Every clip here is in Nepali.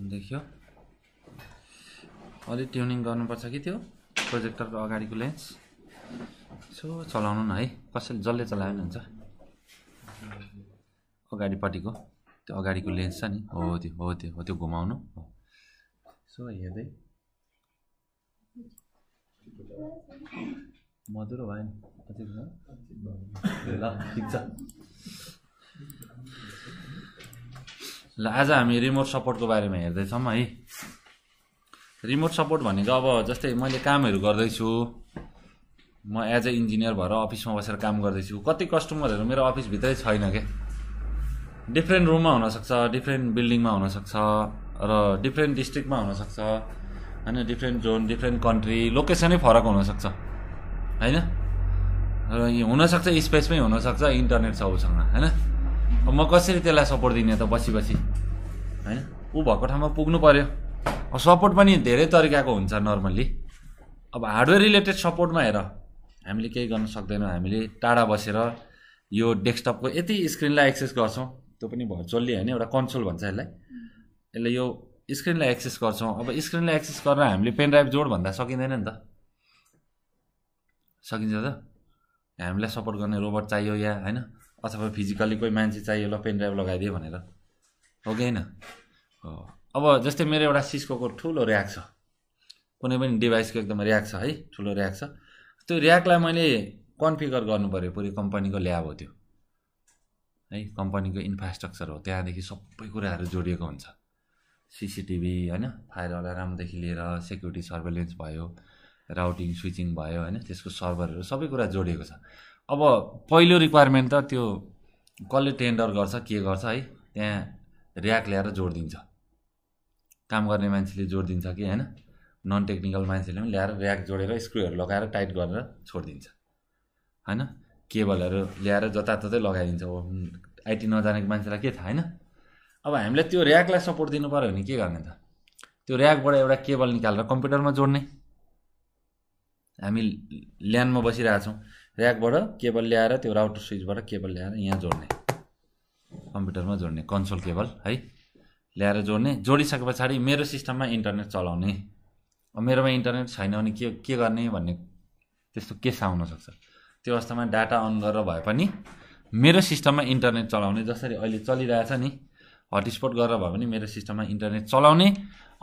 देखियो अलि ट्यूनिंग गर्नुपर्छ कि त्यो प्रोजेक्टरको अगाडिको लेन्स सो चलाउनु न है कसले जल्ले चलायो नि हुन्छ अगाडिपटिको त्यो अगाडिको लेन्स छ नि हो त्यो घुमाउनु सो हेर्दै मधुरो भएन अझै ल ठीक छ ल आज हामी रिमोट सपोर्टको बारेमा हेर्दै छम है रिमोट सपोर्ट भनेको अब जस्तै मैले कामहरु गर्दै छु म एज अ इन्जिनियर भएर अफिसमा बसेर काम गर्दै छु कति कस्टमरहरु मेरो अफिस भित्रै छैन के डिफरेन्ट रुममा हुन सक्छ डिफरेन्ट बिल्डिङमा हुन सक्छ र डिफरेन्ट डिस्ट्रिक्टमा हुन सक्छ हैन डिफरेन्ट जोन डिफरेन्ट कन्ट्री लोकेसनै फरक हुन सक्छ हैन र यो हुन सक्छ स्पेसमै हुन सक्छ इन्टरनेट छ उसँग हैन अब म कसरी त्यसलाई सपोर्ट दिने त बसी हैन उ भएको ठाउँमा पुग्नु पर्यो अब सपोर्ट पनि धेरै तरिकाको हुन्छ नर्मली अब हार्डवेयर रिलेटेड सपोर्टमा हेर हामीले केही गर्न सक्दैनौ हामीले टाडा बसेर यो डेस्कटपको यति स्क्रिनलाई एक्सेस गर्छौं त्यो पनि भर्चुअली हैन एउटा कन्सोल भन्छ यसलाई यो स्क्रिनलाई एक्सेस गर्छौं अब स्क्रिनलाई एक्सेस गर्न हामीले पेन ड्राइभ जोड भन्दा सकिदैन नि त सकिन्छ त हामीलाई सपोर्ट गर्ने रोबोट चाहियो या हैन अथवा फिजिकली कोही मान्छे चाहियो ल पेन ड्राइभ लगाइदिए भनेर हो कि हैन अब जस्तै मेरो एउटा सिस्कोको ठूलो र्याक छ कुनै पनि डिभाइसको एकदम र्याक छ है ठूलो र्याक छ त्यो र्याकलाई मैले कन्फिगर गर्नु पर्यो पुरै कम्पनीको ल्याब हो त्यो है कम्पनीको इन्फ्रास्ट्रक्चर हो त्यहाँदेखि सबै कुराहरु जोडिएको हुन्छ सीसीटीभी हैन फायर अलार्मदेखि लिएर सेक्युरिटी सर्भेलेन्स भयो राउटिङ स्विचिङ भयो हैन त्यसको सर्भरहरु सबै कुरा जोडिएको छ अब पहिलो रिक्वायरमेन्ट त त्यो कसले टेन्डर गर्छ के गर्छ है त्यहाँ र्याक ल्याएर जोड्दिन्छ काम गर्ने मान्छेले जोड्दिन्छ कि हैन नन टेक्निकल मान्छेले पनि ल्याएर र्याक जोडेर स्क्रूहरु लगाएर टाइट गरेर छोड्दिन्छ हैन केबलहरु ल्याएर जताततै लगाइदिन्छ आईटी नजानेको मान्छेलाई के थाहा हैन अब हामीले त्यो र्याकलाई सपोर्ट दिनु पर्यो भने के गर्ने त त्यो र्याकबाट एउटा केबल निकालेर कम्प्युटरमा जोड्ने हामी ल्यानमा बसिरहेछौं र्याकबाट केबल ल्याएर त्यो राउटर स्विचबाट केबल ल्याएर यहाँ जोड्ने कम्प्युटरमा जोड्ने कन्सोल केबल है ल्याएर जोड्ने जोडिसकेपछि मेरो सिस्टममा इन्टरनेट चलाउने अब मेरोमा इन्टरनेट छैन भने के गर्ने भन्ने त्यस्तो केस आउन सक्छ त्यो अवस्थामा डाटा अन गरेर भए पनि मेरो सिस्टममा इन्टरनेट चलाउने जसरी अहिले चलिरहेछ नि हटस्पट गरेर भए पनि मेरो सिस्टममा इन्टरनेट चलाउने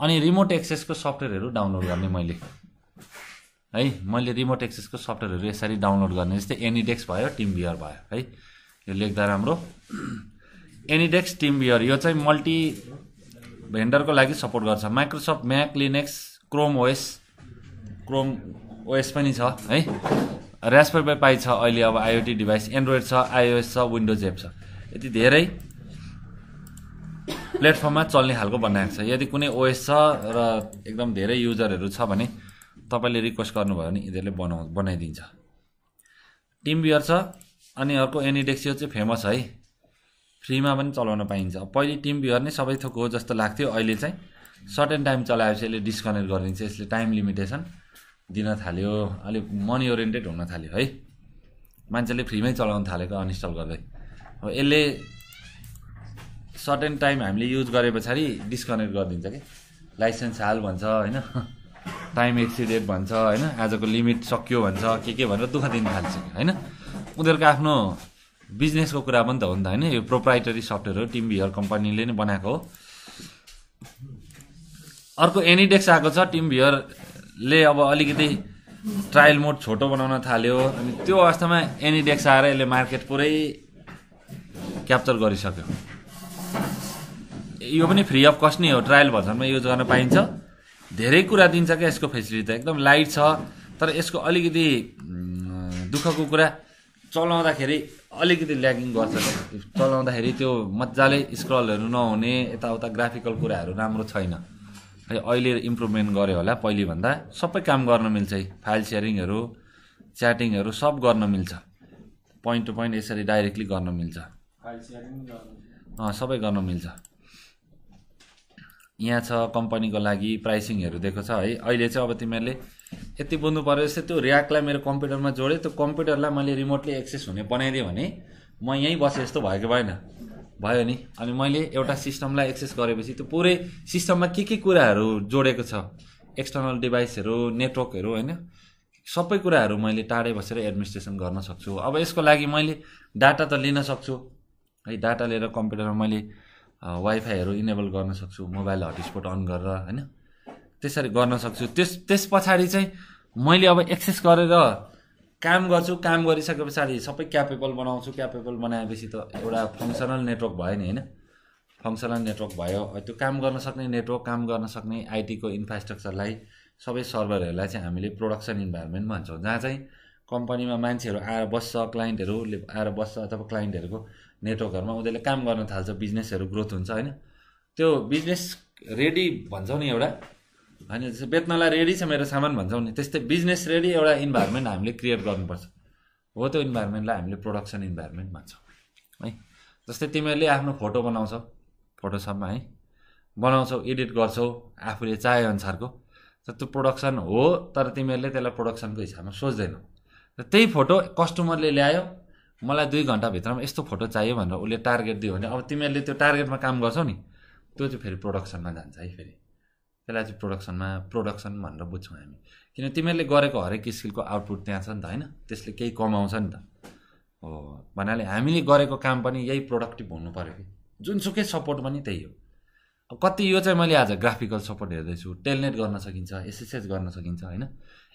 अनि रिमोट एक्सेसको सफ्टवेयरहरु डाउनलोड गर्ने मैले है मैले रिमोट एक्सेसको सफ्टवेयरहरु यसरी डाउनलोड गर्ने जस्तै एनीडेक्स भयो टिमबियर भयो है यो लेख्दा राम्रो एनीडेक्स टिमबियर यो चाहिँ मल्टी भेन्डरको लागि सपोर्ट गर्छ Microsoft Mac Linux Chrome OS पनि छ है रास्पबेरी पाई छ अहिले अब आईओटी डिभाइस एन्ड्रोइड छ आईओएस छ विन्डोज एप छ यति धेरै प्लेटफर्ममा चल्ने खालको बनाएको छ यदि कुनै ओएस छ र एकदम धेरै युजरहरु छ भने तपाईले रिक्वेस्ट गर्नुभयो भने यिनीहरुले बनाइदिन्छ टिमबियर छ अनि अर्को एनीडेक्स यो चाहिँ फेमस है फ्रीमा पनि चलाउन पाइन्छ पहिले टिमबियर नै सबै थोक हो जस्तो लाग्थ्यो अहिले चाहिँ सर्टेन टाइम चलाएपछि यसले डिस्कनेक्ट गरिन्छ यसले टाइम लिमिटेसन दिन थाल्यो अलि मनी ओरिएन्टेड हुन थाल्यो है मान्छेले फ्रीमै चलाउन थालेको अनइन्स्टल गर्दै अब यसले सर्टेन टाइम हामीले युज गरेपछि डिस्कनेक्ट गरिदिन्छ के लाइसेन्स हाल भन्छ हैन टाइम एक्सिडेड भन्छ हैन आजको लिमिट सकियो भन्छ के भनेर दुख दिन थाल्छ हैन उनीहरुको आफ्नो बिजनेसको कुरा पनि त हो नि त हैन यो प्रोप्राइटरी सफ्टवेयर हो टिमबियर कम्पनीले नै बनाएको हो अर्को एनीडेक्स आको छ टिमबियरले अब अलिकति ट्रायल मोड छोटो बनाउन थाल्यो अनि त्यो अवस्थामा एनीडेक्स आएर यसले मार्केट पुरै क्याप्चर गरिसक्यो यो पनि फ्री अफ कस्ट नै हो ट्रायल भर्जनमा युज गर्न पाइन्छ धेरै कुरा दिन्छ के यसको फेसिलिटी त एकदम लाइट छ तर यसको अलिकति दुःखको कुरा चलाउँदाखेरि अलिकति ल्यागिङ गर्छ चलाउँदाखेरि त्यो मज्जाले स्क्रलहरु नहुने यताउता ग्राफिकल कुराहरु राम्रो छैन है अहिले इम्प्रुभमेन्ट गर्यो होला पहिले भन्दा सबै काम गर्न मिल्छ फाइल शेयरिङहरु च्याटिङहरु सब गर्न मिल्छ पॉइन्ट टु पॉइन्ट यसरी डाइरेक्टली गर्न मिल्छ फाइल शेयरिङ सबै गर्न मिल्छ यहाँ छ कम्पनीको लागि प्राइसिङहरु दिएको छ है अहिले चाहिँ अब तिमीहरुले यति बुझ्नु पर्यो जस्तै त्यो र्याकलाई मेरो कम्प्युटरमा जोडे त्यो कम्प्युटरलाई मैले रिमोटली एक्सेस हुने बनाइदिए भने म यही बसे जस्तो भएको भएन भयो नि अनि मैले एउटा सिस्टमलाई एक्सेस गरेपछि त्यो पुरै सिस्टममा के कुराहरू जोडेको छ एक्सटर्नल डिभाइसहरु नेटवर्कहरु हैन सबै कुराहरू मैले टाढै बसेर एडमिनिस्ट्रेसन गर्न सक्छु अब यसको लागि मैले डाटा त लिन सक्छु है डाटा लिएर कम्प्युटरमा मैले वाइफाईहरु इनेबल गर्न सक्छु मोबाइल हटस्पट अन गरेर हैन त्यसरी गर्न सक्छु त्यसपछि चाहिँ मैले अब एक्सेस गरेर काम गरिसकेपछि सबै क्यापेबल बनाउँछु क्यापेबल बनाएपछि त एउटा फंक्शनल नेटवर्क भयो नि हैन फंक्शनल नेटवर्क भयो त्यो काम गर्न सक्ने नेटवर्क काम गर्न सक्ने आईटी को इन्फ्रास्ट्रक्चरलाई सबै सर्भरहरुलाई चाहिँ हामीले प्रोडक्सन इन्भाइरनमेन्ट भन्छौं जहाँ चाहिँ कम्पनीमा मान्छेहरु आएर बस्छ क्लाइन्टहरुले आएर बस्छ अथवा क्लाइन्टहरुको नेटवर्कहरुमा उनीहरुले काम गर्न थाल्छ बिजनेसहरु ग्रोथ हुन्छ हैन त्यो बिजनेस रेडी भन्छौं नि एउटा अनि जस्तो बेच्नलाई रेडी छ मेरो सामान भन्छौं नि त्यस्तै बिजनेस रेडी एउटा इन्भाइरनमेन्ट हामीले क्रिएट गर्नुपर्छ हो त्यो इन्भाइरनमेन्टलाई हामीले प्रोडक्सन इन्भाइरनमेन्ट भन्छौं है जस्तै तिमीहरुले आफ्नो फोटो बनाउँछौ फोटोशपमा है बनाउँछौ एडिट गर्छौ आफुले चाहे अनुसारको त्यो प्रोडक्सन हो तर तिमीहरुले त्यसलाई प्रोडक्सनको हिसाबमा सोच्दैनौ र त्यही फोटो कस्टमरले ल्यायो मलाई 2 घण्टा भित्रमा यस्तो फोटो चाहियो भनेर उले टार्गेट दियो भने अब तिमीहरुले त्यो टार्गेटमा काम गर्छौ नि त्यो चाहिँ फेरि प्रोडक्सनमा जान्छ है फेरि त्यसलाई चाहिँ प्रोडक्सनमा प्रोडक्सन भनेर बुझ्छौं हामी किन तिमीहरुले गरेको हरेक स्किलको आउटपुट त्यहाँ छ नि त हैन त्यसले केही कमाउँछ नि त हो भन्नाले हामीले गरेको काम पनि यही प्रोडक्टिभ हुनु पर्यो कि जुनसुकै सपोर्ट पनि त्यही हो अब कति यो चाहिँ मैले आज ग्राफिकल सपोर्ट हेर्दै छु टेलनेट गर्न सकिन्छ एसएसएस गर्न सकिन्छ हैन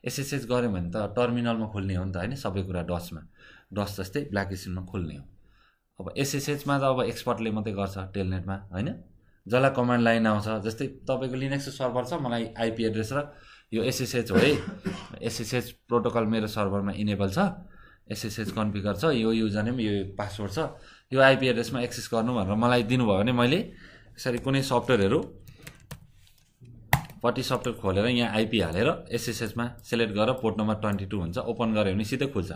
एसएसएस गरे भने त टर्मिनलमा खोल्ने हो नि त हैन सबै कुरा डसमा डस जस्तै ब्ल्याक स्क्रिनमा खोल्ने हो अब एसएसएस मा त अब एक्सपर्टले मात्रै गर्छ टेलनेटमा हैन जला कमान्ड लाइन आउँछ जस्तै तपाईको लिनक्स सर्भर छ मलाई आईपी एड्रेस र यो एसएसएस हो है एसएसएस प्रोटोकल मेरो सर्भरमा इनेबल छ एसएसएस कन्फिगर छ यो युजरनेम यो पासवर्ड छ यो आईपी एड्रेसमा एक्सेस गर्नु भनेर मलाई दिनु भयो भने मैले यसरी कुनै सफ्टवेयरहरु पटी सफ्टवेयर खोलेर यहाँ आईपी हालेर एसएसएस मा सिलेक्ट गरेर पोर्ट नम्बर 22 हुन्छ ओपन गरे भने सिधै खुल्छ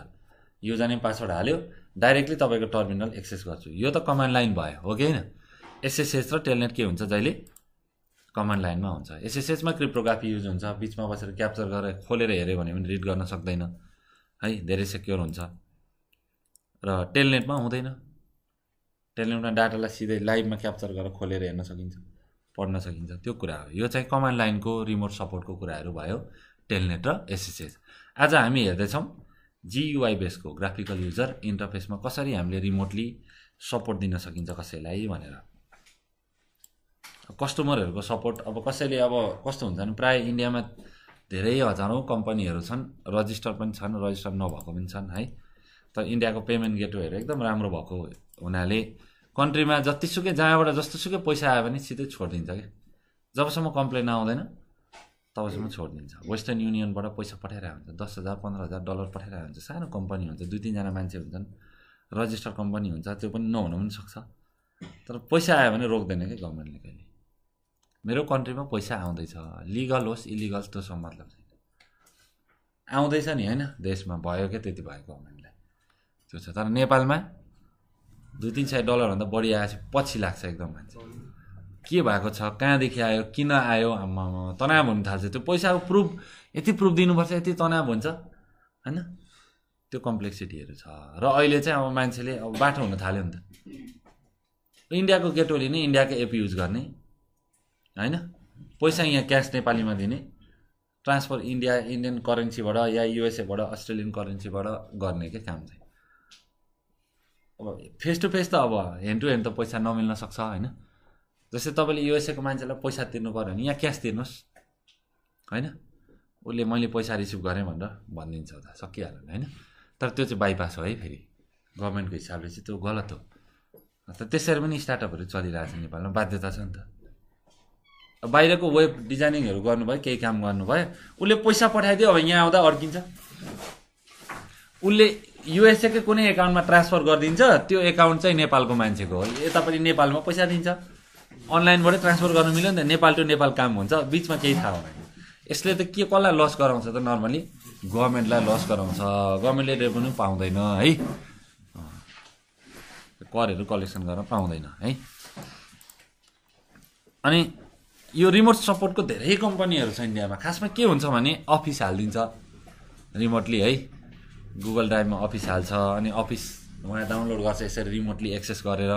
युजरनेम पासवर्ड हाल्यो डाइरेक्टली तपाईको टर्मिनल एक्सेस गर्छु यो त कमान्ड लाइन भयो हो के हैन एसएसएस र टेलनेट के हुन्छ जहिले कमान्ड लाइनमा हुन्छ एसएसएस मा क्रिप्टोग्राफी युज हुन्छ बीचमा बसेर क्याप्चर गरेर खोलेर हेरे भने पनि रिड गर्न सक्दैन है धेरै सिक्योर हुन्छ र टेलनेटमा हुँदैन टेलनेटमा डाटालाई सिधै लाइभमा क्याप्चर गरेर खोलेर हेर्न सकिन्छ पढ्न सकिन्छ त्यो कुरा हो यो चाहिँ कमान्ड लाइनको रिमोट सपोर्टको कुराहरु भयो टेलनेट र एसएसएस आज हामी हेर्दै छौं जीयूआई बेसको ग्राफिकल युजर इन्टरफेसमा कसरी हामीले रिमोटली सपोर्ट दिन सकिन्छ कसैलाई भनेर कस्टमरहरुको सपोर्ट अब कसैले अब कस्तो हुन्छ नि प्राय इन्डियामा धेरै हजारौं कम्पनीहरु छन् रजिस्टर पनि छन् रजिस्टर नभएको पनि छन् है तर इन्डियाको पेमेन्ट गेटवेहरु एकदम राम्रो भएको हुनाले कन्ट्रीमा जतिसुकै जहाँबाट जस्तोसुकै पैसा आयो भने सिधै छोड्दिन्छ के जबसम्म कम्प्लेन आउँदैन तबसम्म छोड्दिन्छ वेस्टर्न युनियनबाट पैसा पठाइरा हुन्छ 10,000 $15,000 पठाइरा हुन्छ सानो कम्पनी हुन्छ 2-3 जना मान्छे हुन्छन् रजिस्टर कम्पनी हुन्छ त्यो पनि नहुन पनि सक्छ तर पैसा आयो भने रोक्दैन के गभर्नमेन्टले कहिले मेरो कन्ट्रीमा पैसा आउँदैछ लिगल होस् इलिगल त्यो सब मतलब छैन आउँदैछ नि हैन देशमा भयो के त्यति भयो गभर्नमेन्टले त्यो छ तर नेपालमा $200-300 भन्दा बढी आएछ पछि लाग्छ एकदम मान्छे के भएको छ कहाँदेखि आयो किन आयो आम्मामा तनाव हुन थाल्छ त्यो पैसाको प्रुफ यति प्रुफ दिनुपर्छ यति तनाव हुन्छ हैन त्यो कम्प्लेक्सिटीहरु छ र अहिले चाहिँ अब मान्छेले अब बाटो हुन थाल्यो नि त इन्डियाको गेटवे लिने इन्डियाको एप युज गर्ने हैन पैसा यहाँ क्याश नेपालीमा दिने ट्रान्सफर इन्डियन करेन्सीबाट या यूएसए बाट अस्ट्रेलियन करेन्सीबाट गर्ने के काम चाहिँ अब फेस टु फेस त अब ह्यान्ड टु ह्यान्ड त पैसा नमिल्न सक्छ हैन जस्तै तपाईले यूएसए को मान्छेलाई पैसा तिर्नु पर्यो भने यहाँ क्याश दिनुस् हैन उले मैले पैसा रिसिभ गरे भनेर भन्दिन्छ त सकिहाल्यो हैन तर त्यो चाहिँ बाइपास हो है फेरि गभर्नमेन्टको हिसाबले चाहिँ त्यो गलत हो त त्यसरी पनि स्टार्टअपहरु चलिरहेछ नेपालमा बाध्यता छ नि त बाहिरको वेब डिजाइनिङहरु गर्नुभयो केही काम गर्नुभयो उले पैसा पठाइदियो अब यहाँ आउँदा अड्किन्छ उले यूएसए को कुनै एकाउन्टमा ट्रान्सफर गर्दिन्छ त्यो एकाउन्ट चाहिँ नेपालको मान्छेको हो यता पनि नेपालमा पैसा दिन्छ अनलाइनबाट ट्रान्सफर गर्न मिल्यो नि त नेपाल टु नेपाल काम हुन्छ बीचमा केही थाहा हुँदैन यसले त के कसलाई लस गराउँछ त नर्मली गभर्नमेन्टलाई लस गराउँछ गभर्नमेन्टले रेभेन्यु पाउँदैन है करहरु कलेक्सन गर्न पाउँदैन है अनि यो रिमोट सपोर्टको धेरै कम्पनीहरु छ इन्डियामा खासमा के हुन्छ भने अफिस हाल्दिन्छ रिमोटली है गुगल ड्राइभमा अफिस हाल्छ अनि अफिस उहाँ डाउनलोड गर्छ यसरी रिमोटली एक्सेस गरेर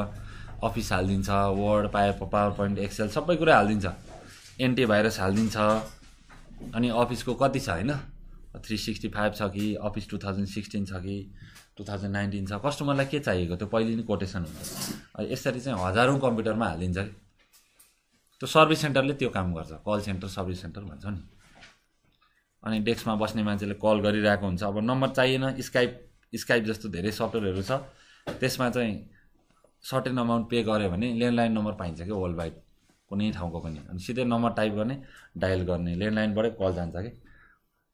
अफिस हाल्दिन्छ वर्ड पावर पोइन्ट एक्सेल सबै कुरा हाल्दिन्छ एन्टिभाइरस हाल्दिन्छ अनि अफिसको कति छ हैन 365 छ कि अफिस 2016 छ कि 2019 छ कस्टमरलाई के चाहिएको त्यो पहिले नै कोटेसन हुन्छ यसरी चाहिँ हजारौं कम्प्युटरमा हाल्दिन्छ रे त्यो सर्भिस सेन्टरले त्यो काम गर्छ कल सेन्टर सर्भिस सेन्टर भन्छ नि अनि डेस्कमा बस्ने मान्छेले कल गरिरहेको हुन्छ अब नम्बर चाहिएन स्काइप जस्तो धेरै सफ्टवेयरहरु छ त्यसमा चाहिँ सर्टेन अमाउन्ट पे गरे भने ल्यान्डलाइन नम्बर पाइन्छ के वर्ल्ड वाइड कुनै ठाउँको पनि अनि सिधै नम्बर टाइप गर्ने डायल गर्ने ल्यान्डलाइनबाट कल जान्छ के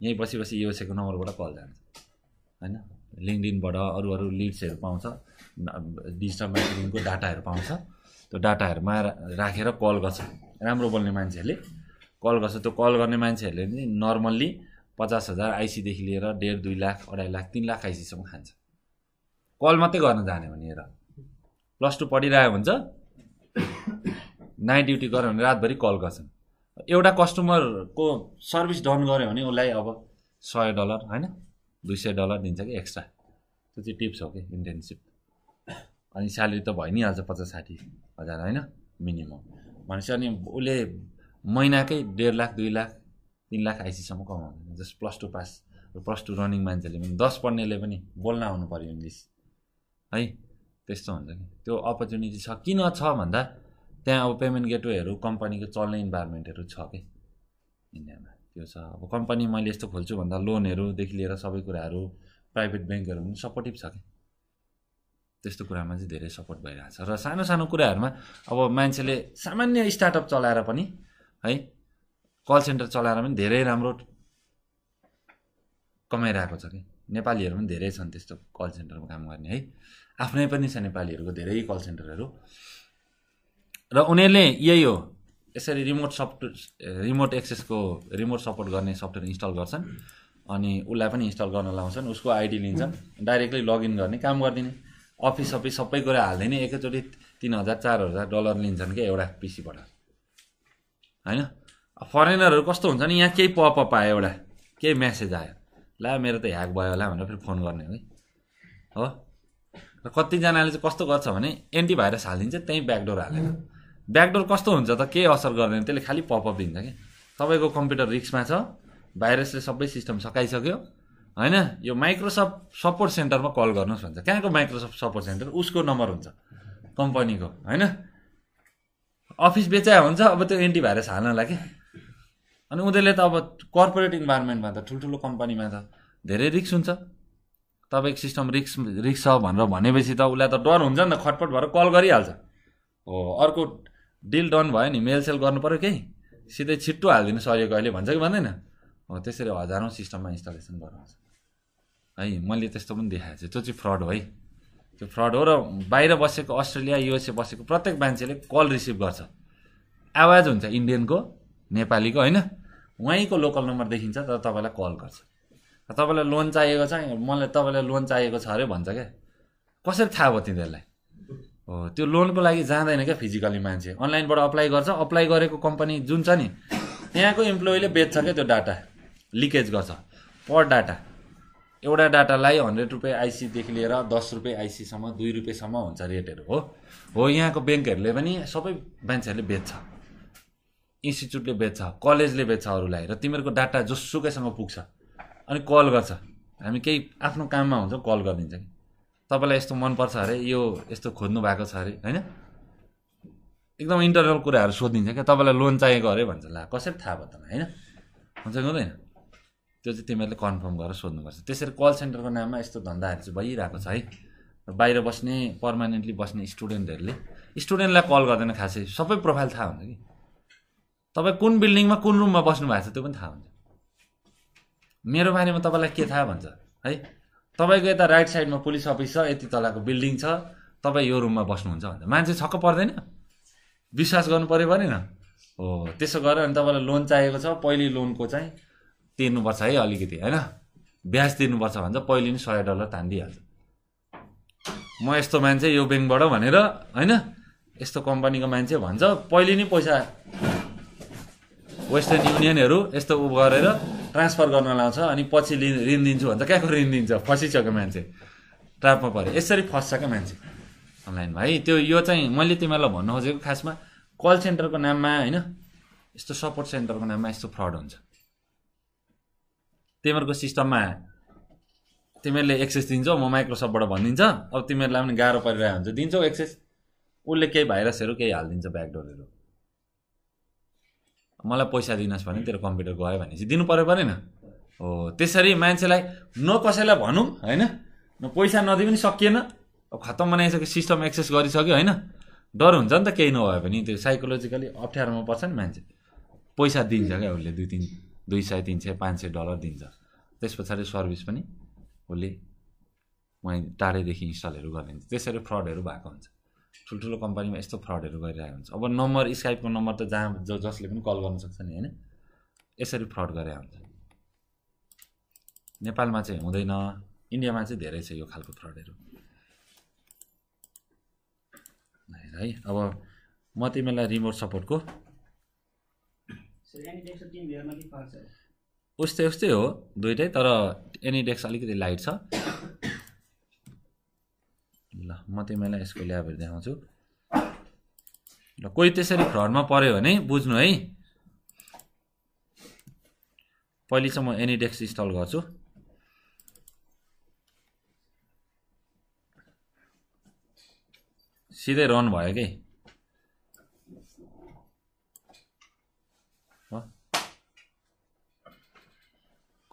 यही बसिबसि युएसएको नम्बरबाट कल जान्छ हैन लिंक्डइनबाट अरु अरु लीड्सहरु पाउँछ डिजिटल मार्केटिङको डाटाहरु पाउँछ त्यो डाटाहरुमा राखेर कल गर्छ राम्रो बोल्ने मान्छेले कल गर्छ त्यो कल गर्ने मान्छेले नि नर्मल्ली 50,000 आईसी देखि लिएर 1.5 2 लाख 2.5 लाख 3 लाख आईसी सम्म खान्छ कल मात्रै गर्न जाने भनेर प्लस 2 पढिरायो हुन्छ नाइट ड्युटी गर्यो भने रातभरि कल गर्छन् एउटा कस्टमरको सर्भिस डन गर्यो भने उलाई अब $100 हैन $200 दिन्छ के एक्स्ट्रा त्यो चाहिँ टिप्स हो के इन्टर्नशिप अनि स्यालेरी त भइ नि हाल्छ 50-60 हजार हैन मिनिमम भनेपछि अनि उले महिनाकै 1.5 लाख 2 लाख 3 लाख आईसी सम्म कमाउँछ जस्ट +2 पास र +2 रनिङ मान्छेले पनि 10 पढ्नेले पनि बोल्न आउनु पर्यो इंग्लिश है त्यस्तो हुन्छ नि त्यो अपर्चुनिटी छ किन छ भन्दा त्यहाँ अब पेमेन्ट गेटवेहरु कम्पनीको चल्ने इन्भाइरनमेन्टहरु छ के इन्डियामा त्यो छ अब कम्पनी मैले यस्तो खोल्छु भन्दा लोनहरु देखि लिएर सबै कुराहरु प्राइभेट बैंकहरु पनि सपोर्टिभ छ के त्यस्तो कुरामा चाहिँ धेरै सपोर्ट भइरहेछ र सानो सानो कुराहरुमा अब मान्छेले सामान्य स्टार्टअप चलाएर पनि है कल सेन्टर चलाएर पनि धेरै राम्रो कमाइरहेको छ के नेपालीहरु पनि धेरै छन् त्यस्तो कल सेन्टरमा काम गर्ने है आफ्नै पनि छ नेपालीहरुको धेरै कल सेन्टरहरु र उनीहरुले यही हो यसरी रिमोट एक्सेसको रिमोट सपोर्ट गर्ने सफ्टवेयर इन्स्टल गर्छन् अनि उलाई पनि इन्स्टल गर्न लाउँछन् उसको आईडी लिन्छन् डाइरेक्टली लगइन गर्ने काम गर्दिने अफिस सबै कुरा हाल्दिने एकैचोटी $3,000-4,000 लिन्छन् के एउटा पीसीबाट हैन फरेनरहरु कस्तो हुन्छ नि यहाँ केही पपअप आयो एउटा केही मेसेज आयो ला मेरो त ह्याक भयो होला भनेर फेरि फोन गर्ने हो र कति जनाले चाहिँ कस्तो गर्छ भने एन्टिभाइरस हालिन्छ त्यही ब्याकडोर हालेर ब्याकडोर कस्तो हुन्छ त के असर गर्दैन त्यसले खाली पपअप दिन्छ के तपाईको कम्प्युटर रिस्कमा छ भाइरसले सबै सिस्टम सकाइसक्यो हैन यो माइक्रोसफ्ट सपोर्ट सेन्टरमा कल गर्नुस् भन्छ कहाँको माइक्रोसफ्ट सपोर्ट सेन्टर उसको नम्बर हुन्छ कम्पनीको हैन अफिस बेचाइ हुन्छ अब त्यो एन्टिभाइरस हाल्नला के अनि उनीहरुले त अब कर्पोरेट इन्भाइरनमेन्टमा त ठुलठुलो कम्पनीमा त धेरै रिस्क हुन्छ तपाईको सिस्टम रिस्क छ भनेर भनेपछि त उलाई त डर हुन्छ नि त खटपट भएर कल गरिहाल्छ हो अर्को डिल डन भयो नि मेल सेल गर्नु पर्यो के सिधै छिट्टो हाल्दिनु सरियो अहिले भन्छ कि भन्दैन हो त्यसरी हजारौं सिस्टममा इन्स्टलेसन गराउँछ है मैले त्यस्तो पनि देखाएको छु त्यो चाहिँ फ्रड हो है त्यो फ्रड हो र बाहिर बसेको अस्ट्रेलिया युएसए बसेको प्रत्येक मान्छेले कल रिसिभ गर्छ आवाज हुन्छ इन्डियनको नेपालीको हैन उहाँको लोकल नम्बर देखिन्छ तर तपाईलाई कल गर्छ तपाईलाई लोन चाहिएको छ मलाई तपाईलाई लोन चाहिएको छ अरे भन्छ के कसरी थाहा भयो तिनीहरुलाई हो त्यो लोनको लागि जाँदैन के फिजिकली मान्छे अनलाइनबाट अप्लाई गर्छ अप्लाई गरेको कम्पनी जुन छ नि त्यहाँको एम्प्लोइले बेच्छ के त्यो डाटा लिकेज गर्छ पर डाटा एउटा डाटालाई $100 आईसी देखि लिएर $10 आईसी सम्म $2 सम्म हुन्छ रेटहरु हो हो यहाँको बैंकहरुले पनि सबै मान्छेहरुले बेच्छ इन्स्टिट्युटले बेच्छ कलेजले बेच्छ अरुलाई र तिमीहरुको डाटा जसुकैसँग पुग्छ अनि कल गर्छ हामी केही आफ्नो काममा हुन्छ कल गरिदिन्छ कि तपाईलाई यस्तो मन पर्छ अरे यो यस्तो खोज्नु भएको छ अरे हैन एकदम इन्टरनल कुराहरु सोधिन्छ के तपाईलाई लोन चाहिएको अरे भन्छ ला कसरी थाहा भयो त हैन हुन्छ कि हुँदैन त्यो चाहिँ तिमीहरुले कन्फर्म गरेर सोध्नु पर्छ त्यसरी कल सेन्टरको नाममा यस्तो धन्दाहरु चाहिँ भइरहेको छ है र बाहिर बस्ने पर्मानेन्टली बस्ने स्टुडेन्टलाई कल गर्दैन खासै सबै प्रोफाइल थाहा हुन्छ कि तपाई कुन बिल्डिङमा कुन रुममा बस्नु भएको छ त्यो पनि थाहा हुन्छ मेरो बारेमा तपाईलाई के थाहा भन्छ है तपाईको यता राइट साइडमा पुलिस अफिस छ यति तलाको बिल्डिङ छ तपाई यो रुममा बस्नुहुन्छ भन्छ मान्छे छक्क पर्दैन विश्वास गर्नु पर्यो भने न हो त्यसो गरेर अनि तपाईलाई लोन चाहिएको छ पहिलो लोनको चाहिँ तिर्नुपर्छ है अलिकति हैन ब्याज तिर्नुपर्छ भन्छ पहिलो नि $100 तान्दिहाल्छ म यस्तो मान्छे यो बैंकबाट भनेर हैन यस्तो कम्पनीको मान्छे भन्छ पहिलो नि पैसा वेस्टर्न युनियनहरु यस्तो उ गरेर ट्रान्सफर गर्न लाउँछ अनि पछि ऋण दिन्छु भन्छ क्याको ऋण दिन्छ फसिसक्यो मान्छे ट्र्यापमा पर्यो यसरी फस्छ के मान्छे अनलाइन भाइ त्यो यो चाहिँ मैले तिमीलाई भन्न खोजेको खासमा कल सेन्टरको नाममा हैन यस्तो सपोर्ट सेन्टरको नाममा यस्तो फ्रड हुन्छ तिमीहरुको सिस्टममा तिमीले एक्सेस दिन्छौ म माइक्रोसफ्टबाट भन्दिन्छ अब तिमीहरुलाई पनि गाह्रो परिरहेको हुन्छ दिन्छौ एक्सेस उले केही भाइरसहरु केही हाल्दिन्छ ब्याकडोरहरु मलाई पैसा दिनस् भने तेरो कम्प्युटर गयो भने चाहिँ दिनु पर्यो परेन हो त्यसरी मान्छेलाई न कसैलाई भनौं हैन न पैसा नदिइ पनि सकिएन अब खतम बनाइसक्यो सिस्टम एक्सेस गरिसक्यो हैन डर हुन्छ नि त केही नभए पनि त्यो साइकोलोजिकली अप्ठ्यारोमा पर्छ नि मान्छे पैसा दिन्छ के उले 200, 300, $300, $500 दिन्छ त्यसपछि सर्भिस पनि उले वही टाढेदेखि इन्स्टलहरु गरिन्छ त्यसरी फ्रडहरु भएको हुन्छ ठुलठुलो कम्पनीमा यस्तो फ्रडहरु गरिरहेको हुन्छ अब नम्बर स्काइपको नम्बर त जहाँ जसले पनि कल गर्न सक्छ नि हैन यसरी फ्रड गरिरहेको हुन्छ नेपालमा चाहिँ हुँदैन इन्डियामा चाहिँ धेरै छ यो खालको फ्रडहरु है अब म तिमीलाई रिमोट सपोर्टको उस्तै उस्तै हो दुईटै तर एनिडेक्स अलिकति लाइट छ ल म तिमीलाई यसको ल्याबहरु देखाउँछु ल कोही त्यसरी फ्रडमा पर्यो भने बुझ्नु है पहिले चाहिँ म एनिडेक्स इन्स्टल गर्छु सीधे रन भयो के हो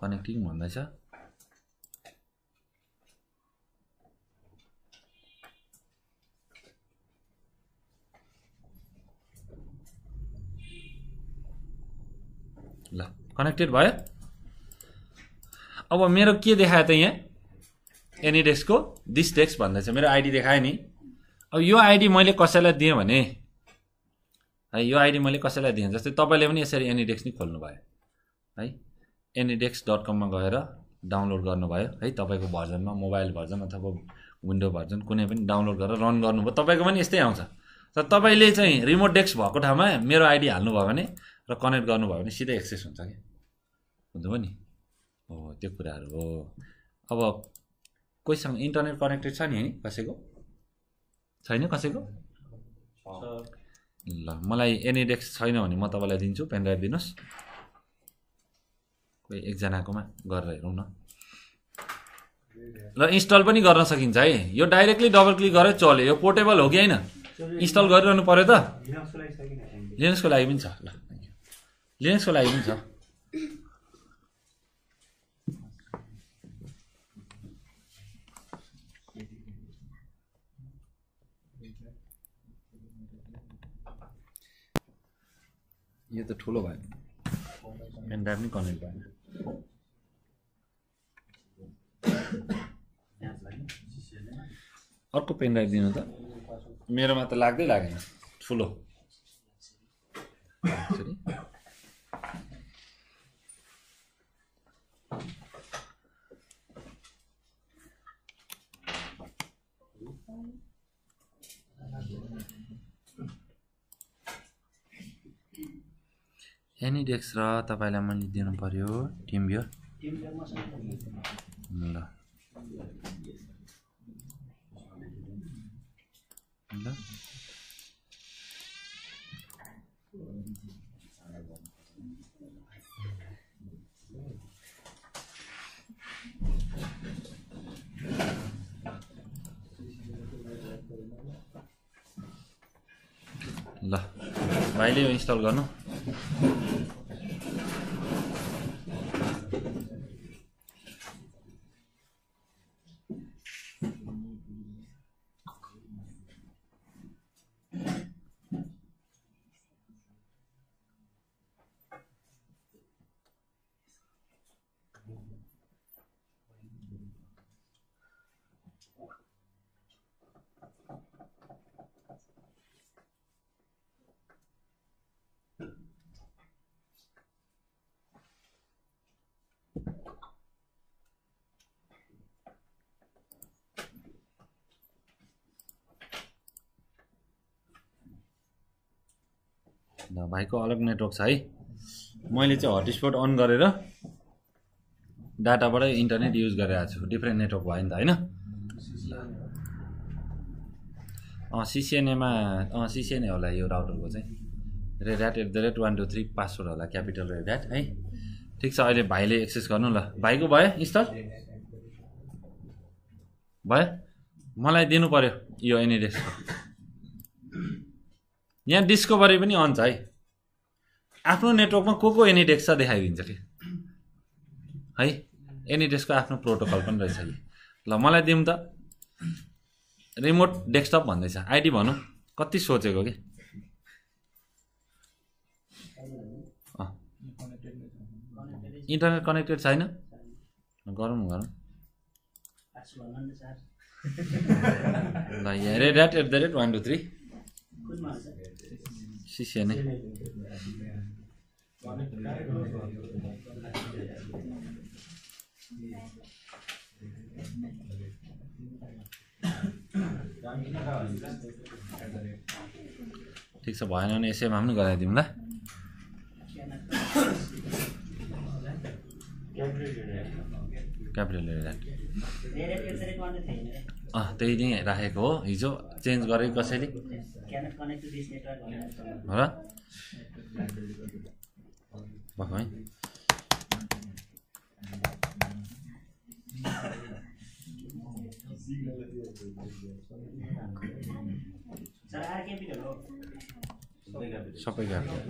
कनेक्टिङ भन्दैछ ल कनेक्टेड भयो अब मेरो के देखायो त यहाँ एनिडेक्सको दिस डेस्क भन्दैछ मेरो आईडी देखायो नि अब यो आईडी मैले कसैलाई दिए भने है यो आईडी मैले कसैलाई दिए जस्तै तपाईले पनि यसरी एनिडेक्स नि खोल्नु भयो है anydex.com मा गएर डाउनलोड गर्नुभयो है तपाईको भर्जनमा मोबाइल भर्जन अथवा विन्डो भर्जन कुनै पनि डाउनलोड गरेर रन गर्नुभयो तपाईको पनि यस्तै आउँछ तर तपाईले चाहिँ रिमोट डेस्क भएको ठाउँमा मेरो आईडी हाल्नु भयो भने र कनेक्ट गर्नु भयो भने सिधै एक्सेस हुन्छ के हुन्छ पनि हो त्यो कुराहरु हो अब कोहीसँग इन्टरनेट कनेक्टेड छ नि है कसैको छैन कसैको ल मलाई एनिडेक्स छैन भने म तपाईलाई दिन्छु पेन ड्राइभ दिनुस् कोही एकजनाकोमा गरेर हेरौँ न ल इन्स्टल पनि गर्न सकिन्छ है यो डाइरेक्टली डबल क्लिक गरे चल्यो यो पोर्टेबल हो कि हैन इन्स्टल गरिरहनु पर्यो त लिनक्सको लागि पनि छ ल लिनक्सको लागि पनि छ ये तो ठुलो भयो पेन ड्राइभ नि कनेक्ट भयो अर्को पेन ड्राइभ दिनु त मेरोमा त लाग्दै लागेन ठुलो एनिडेक्स र तपाईलाई मैले दिनु पर्यो टिमभ्युअर ल ल ल भाइले यो इन्स्टल गर्नु ल भाइको अलग नेटवर्क छ है मैले चाहिँ हटस्पट अन गरेर डाटाबाट इन्टरनेट युज गरिरहेको छु डिफरेन्ट नेटवर्क भयो नि त हैन CCNA होला यो राउटरको चाहिँ रेड ह्याट @123 पासवर्ड होला क्यापिटल रेड ह्याट है ठीक छ अहिले भाइले एक्सेस गर्नु ल भाइको भयो इन्स्टल भयो मलाई दिनु पर्यो यो एनिडेक्स यहाँ डिस्कभरी पनि अन छ है आफ्नो नेटवर्कमा को एनिडेक्स छ देखाइदिन्छ के है एनिडेक्सको आफ्नो प्रोटोकल पनि रहेछ ल मलाई दिउँ त रिमोट डेस्कटप भन्दैछ आईडी भन्नु कति सोचेको के इन्टरनेट कनेक्टेड छैन गरौँ ल यहाँ रेड ह्याट @123 सिसिएनए ठीक छ भएन भने एसएम हामी गराइदिउँ ल क्यापिटल त्यही नै राखेको हो हिजो चेन्ज गरे कसैले हो र भयो है सबै क्यापिटल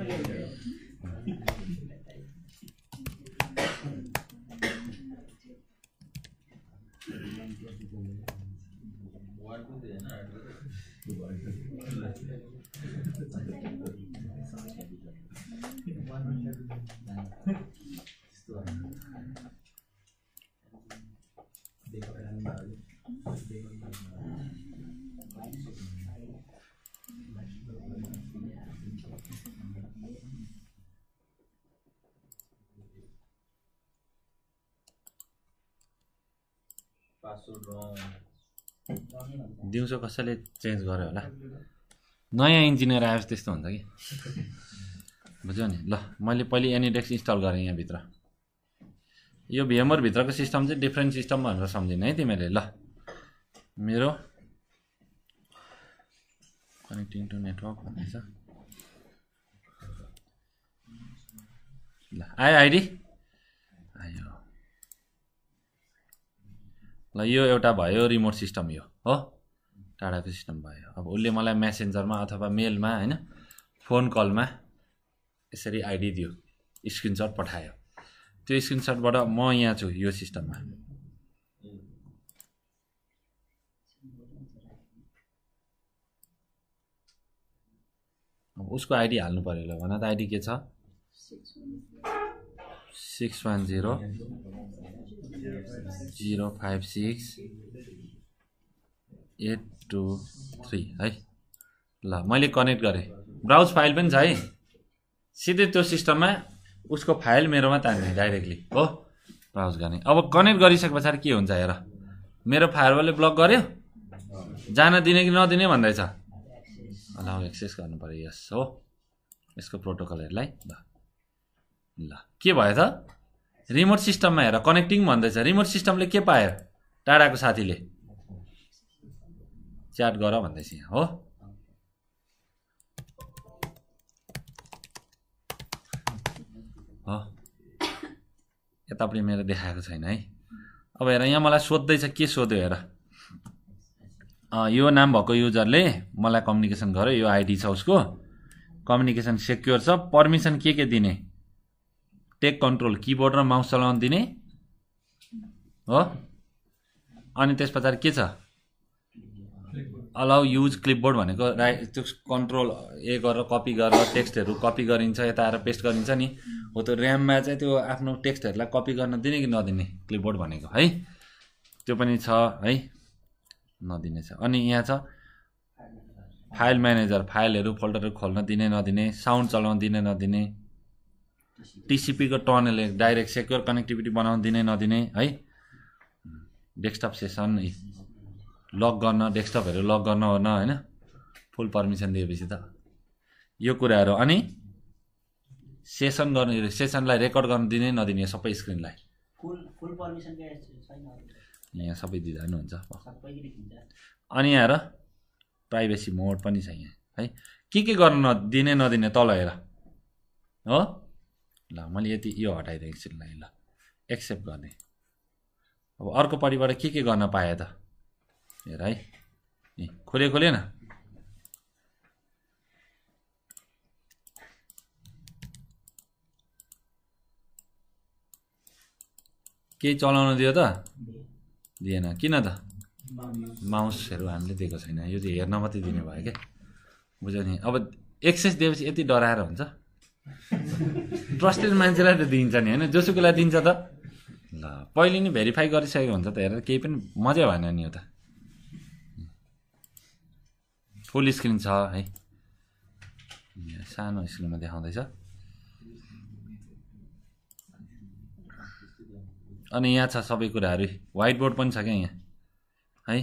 दिउँसो कसैले चेन्ज गर्यो होला नयाँ इन्जिनियर आएपछि त्यस्तो हुन्छ कि बुझ्यो नि ल मैले पहिले एनिडेक्स इन्स्टल गरेँ यहाँ भित्र यो भिएमआर भित्रको सिस्टम चाहिँ डिफ्रेन्ट सिस्टम भनेर सम्झिनु है तिमीले ल मेरो कनेक्टिङ टु नेटवर्क भन्दैछ ल आयो आइडी आयो ल यो एउटा भयो रिमोट सिस्टम यो हो टाढाको सिस्टम भयो अब उसले मलाई मेसेन्जरमा अथवा मेलमा हैन फोन कलमा यसरी आइडी दियो स्क्रिनशट पठायो त्यो स्क्रिनशटबाट म यहाँ छु यो सिस्टममा अब उसको आइडी हाल्नु पर्यो ल भन त आइडी के छ 610056823 है ल मैले कनेक्ट गरेँ ब्राउज फाइल पनि छ है सीधे त्यो सिस्टममा उसको फाइल मेरोमा तान्ने डाइरेक्टली हो ब्राउज गर्ने अब कनेक्ट गरिसकेपछि के हुन्छ हेर मेरो फायरवलले ब्लक गर्यो जान दिने कि नदिने भन्दैछ अलाउ एक्सेस गर्नु पर्यो यस हो यसको प्रोटोकलहरुलाई ल ल के भयो त रिमोट सिस्टममा हेर कनेक्टिङ भन्दैछ रिमोट सिस्टमले के पायो टाढाको साथीले च्याट गर भन्दैछ हो यतापट्टि मेरो देखाएको छैन है अब हेर यहाँ मलाई सोध्दैछ के सोध्यो हेर यो नाम भएको युजरले मलाई कम्युनिकेसन गर्यो यो आइडी छ उसको कम्युनिकेसन सेक्योर छ पर्मिसन के दिने टेक कन्ट्रोल कीबोर्ड र माउस चलाउन दिने हो अनि त्यसपछि के छ अलाउ युज क्लिपबोर्ड भनेको राइट त्यो कन्ट्रोल ए गरेर कपी गरेर टेक्स्टहरू कपी गरिन्छ यता आएर पेस्ट गरिन्छ नि हो त्यो र्याममा चाहिँ त्यो आफ्नो टेक्स्टहरूलाई कपी गर्न दिने कि नदिने क्लिपबोर्ड भनेको है त्यो पनि छ है नदिने छ अनि यहाँ छ फाइल म्यानेजर फाइलहरू फोल्डरहरू खोल्न दिने नदिने साउन्ड चलाउन दिने नदिने टीसीपी को टनल डाइरेक्ट सेक्योर कनेक्टिभिटी बनाउन दिने नदिने है डेस्कटप सेसन लक गर्न डेस्कटपहरु लक गर्न ओर्न हैन फुल पर्मिसन दिएपछि त यो कुराहरु अनि सेसन गर्ने सेसनलाई रेकर्ड गर्न दिने नदिने सबै स्क्रिनलाई फुल फुल पर्मिसन के छैन यहाँ सबै दिदानु हुन्छ अनि यहाँ र प्राइभेसी मोड पनि छ यहाँ है के गर्न नदिने नदिने तल हेर हो ल मैले यति यो हटाइदिएको छु ल एक्सेप्ट गर्ने अब अर्को परिबाट के गर्न पाए त हेर है ए खोले खोलेन के चलाउन दियो त दिएन किन त माउसहरु हामीले दिएको छैन यो चाहिँ हेर्न मात्रै दिने भयो के बुझ्यो नि अब एक्सेस दिएपछि यति डराएर हुन्छ ट्रस्टेड मान्छेलाई त दिन्छ नि हैन जसुकैलाई दिन्छ त ल पहिले नि भेरिफाई गरिसकेको हुन्छ त हेरेर केही पनि मजा भएन नि यो त फुल स्क्रिन छ है सानो स्क्रिनमा देखाउँदैछ अनि यहाँ छ सबै कुराहरु व्हाइट बोर्ड पनि छ के यहाँ है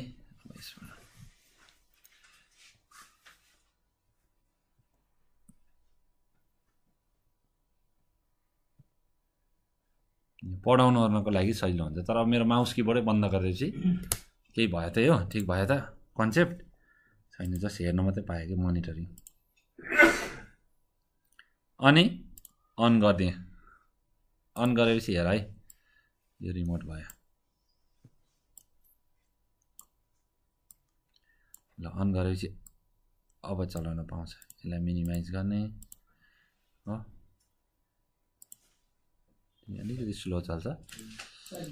पढाउन ओर्नको लागि सजिलो हुन्छ तर अब मेरो माउस कीबोर्डै बन्द गरेपछि केही भयो त यो ठीक भयो त कन्सेप्ट छैन जस्ट हेर्न मात्रै पाए के मोनिटरिङ अनि अन गर्दे अन गरेपछि हेर है यो रिमोट भयो ल अन गरेपछि अब चलाउन पाउँछ यसलाई मिनिमाइज गर्ने हो अलिकति स्लो चल्छ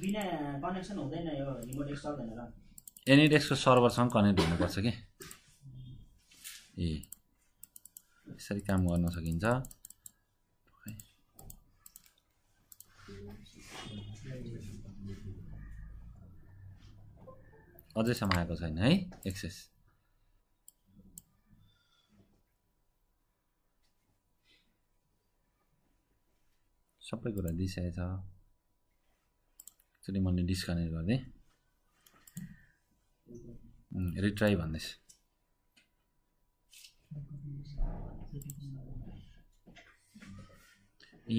बिना कनेक्सन हुँदैन यो रिमोट एक्सटर्नल भनेर एनिडेक्सको सर्भरसँग कनेक्ट हुनुपर्छ के ए यसरी काम गर्न सकिन्छ अझै समाएको छैन है एक्सेस सबै कुरा दिइसकेछ एकचोटि मैले डिस्कनेक्ट गर्दिएँ रिट्राई भन्दैछ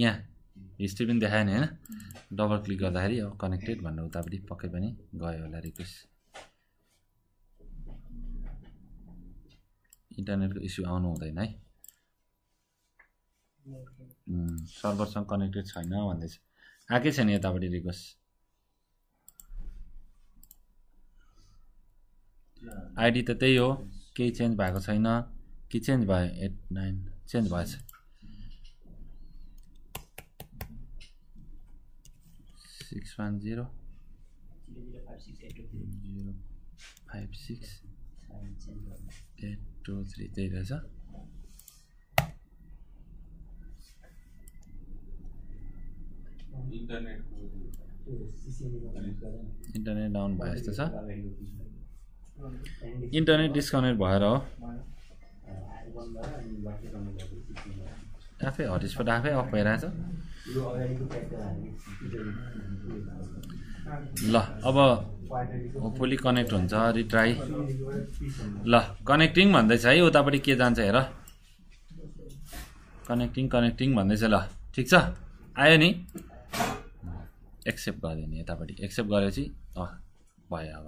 यहाँ हिस्ट्री पनि देखाएन हैन डबल क्लिक गर्दाखेरि अब कनेक्टेड भनेर उतापट्टि पक्कै पनि गयो होला रिक्वेस्ट इन्टरनेटको इस्यु आउनु हुँदैन है सर्भरसँग कनेक्टेड छैन भन्दैछ आकै छैन यताबाट रिक्वेस्ट आईडी त त्यही हो केही चेन्ज भएको छैन के चेन्ज भयो 8 9 चेन्ज भएछ 610 056 823 त्यही रहेछ इन्टरनेट डाउन भयो जस्तो छ इन्टरनेट डिस्कनेक्ट भएर हो आफै हटस्पट आफै अफ भइरहेछ ल अब होपफुली कनेक्ट हुन्छ रिट्राई ल कनेक्टिङ भन्दैछ है उतापट्टि के जान्छ हेर कनेक्टिङ कनेक्टिङ भन्दैछ ल ठिक छ आयो नि एक्सेप्ट गर्दिने यतापट्टि एक्सेप्ट गरेपछि भयो अब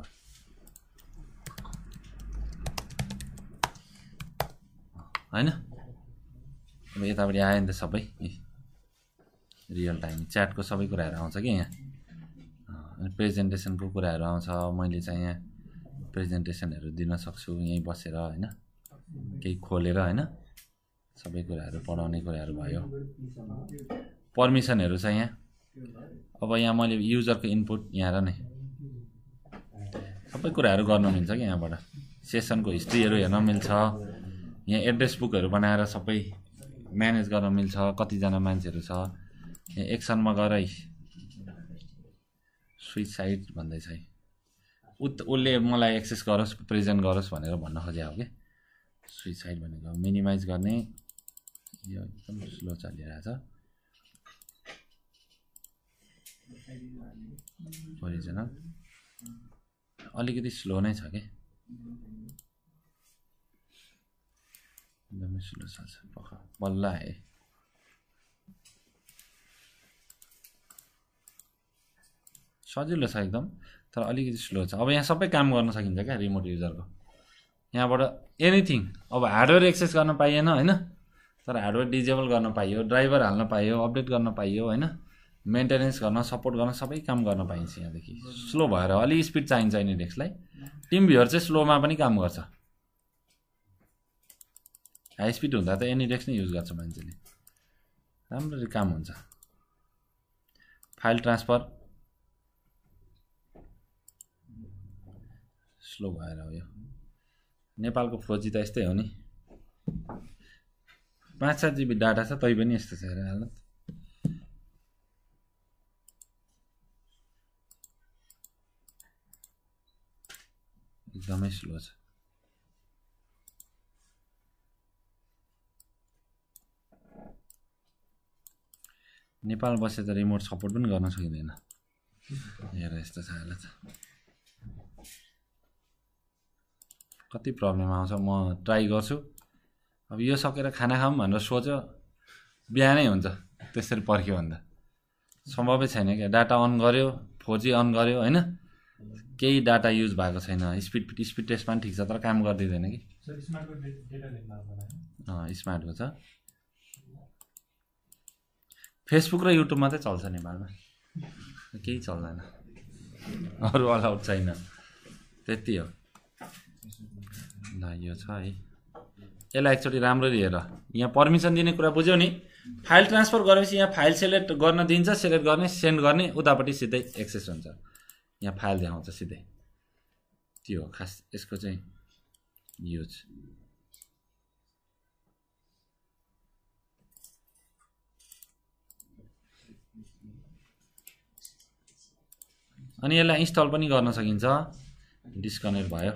हैन अब यतापट्टि आयो नि त सबै रियल टाइम च्याटको सबै कुराहरु आउँछ के यहाँ अनि प्रेजेन्टेसनको कुराहरु आउँछ मैले चाहिँ यहाँ प्रेजेन्टेसनहरु दिन सक्छु यही बसेर हैन केही खोलेर हैन सबै कुराहरु पढाउने कुराहरु भयो पर्मिसनहरु छ यहाँ अब यहाँ मैले युजरको इनपुट यहाँ र नै सबै कुराहरु गर्न मिल्छ के यहाँबाट सेसनको हिस्ट्रीहरु हेर्न मिल्छ यहाँ एड्रेस बुकहरु बनाएर सबै म्यानेज गर्न मिल्छ कति जना मान्छेहरु छ यहाँ एक्सनमा गएर स्विच साइड भन्दै छ उले मलाई एक्सेस गरोस् प्रेजेन्ट गरोस् भनेर भन्न खोजे हो के स्विच साइड भनेको मिनिमाइज गर्ने यो एकदम स्लो चलिरहेछ ओरिजिनल अलिकति स्लो नै छ के एकदमै स्लो छ बल्ल आए सजिलो छ एकदम तर अलिकति स्लो छ अब यहाँ सबै काम गर्न सकिन्छ क्या रिमोट युजरको यहाँबाट एनीथिङ अब हार्डवेयर एक्सेस गर्न पाइएन हैन तर हार्डवेयर डिजेबल गर्न पाइयो ड्राइभर हाल्न पाइयो अपडेट गर्न पाइयो हैन मेन्टेनेन्स गर्न सपोर्ट गर्न सबै काम गर्न पाइन्छ यहाँदेखि स्लो भएर अलि स्पिड चाहिन्छ नि डेस्कलाई टिम भ्युअर चाहिँ स्लोमा पनि काम गर्छ हाई स्पिड हुँदा त एनी डेस्क नै युज गर्छ मान्छेले राम्ररी काम हुन्छ फाइल ट्रान्सफर स्लो भएर हो यो नेपालको खोजी त यस्तै हो नि 5-7 GB डाटा छ तै पनि यस्तो छ हेर हालत एकदमै स्लो छ नेपाल बसे त रिमोट सपोर्ट पनि गर्न सकिदैन हेर यस्तो छ हालत कति प्रब्लम आउँछ म ट्राई गर्छु अब यो सकेर खाना खाऊँ भनेर सोच्यो बिहानै हुन्छ त्यसरी पर्ख्यो भन्दा सम्भवै छैन के डाटा अन गर्यो 4G अन गर्यो हैन केही डाटा युज भएको छैन स्पिड टेस्ट पनि ठीक छ तर काम गर्दिदैन कि स्मार्टको डेटा लेख्न आउँदैन स्मार्टको छ फेसबुक र युट्युब मात्रै चल्छ नेपालमा केही चल्दैन अरु अलाउड छैन त्यति हो ल यो छ है यसलाई एकचोटी राम्ररी हेर यहाँ पर्मिसन दिने कुरा बुझ्यौ नि फाइल ट्रान्सफर गरेपछि यहाँ फाइल सिलेक्ट गर्न दिन्छ सिलेक्ट गर्ने सेन्ड गर्ने उतापट्टि सिधै एक्सेस हुन्छ यहाँ फाइल देखाउँछ सिधै त्यो हो खास यसको चाहिँ युज अनि यसलाई इन्स्टल पनि गर्न सकिन्छ डिस्कनेक्ट भयो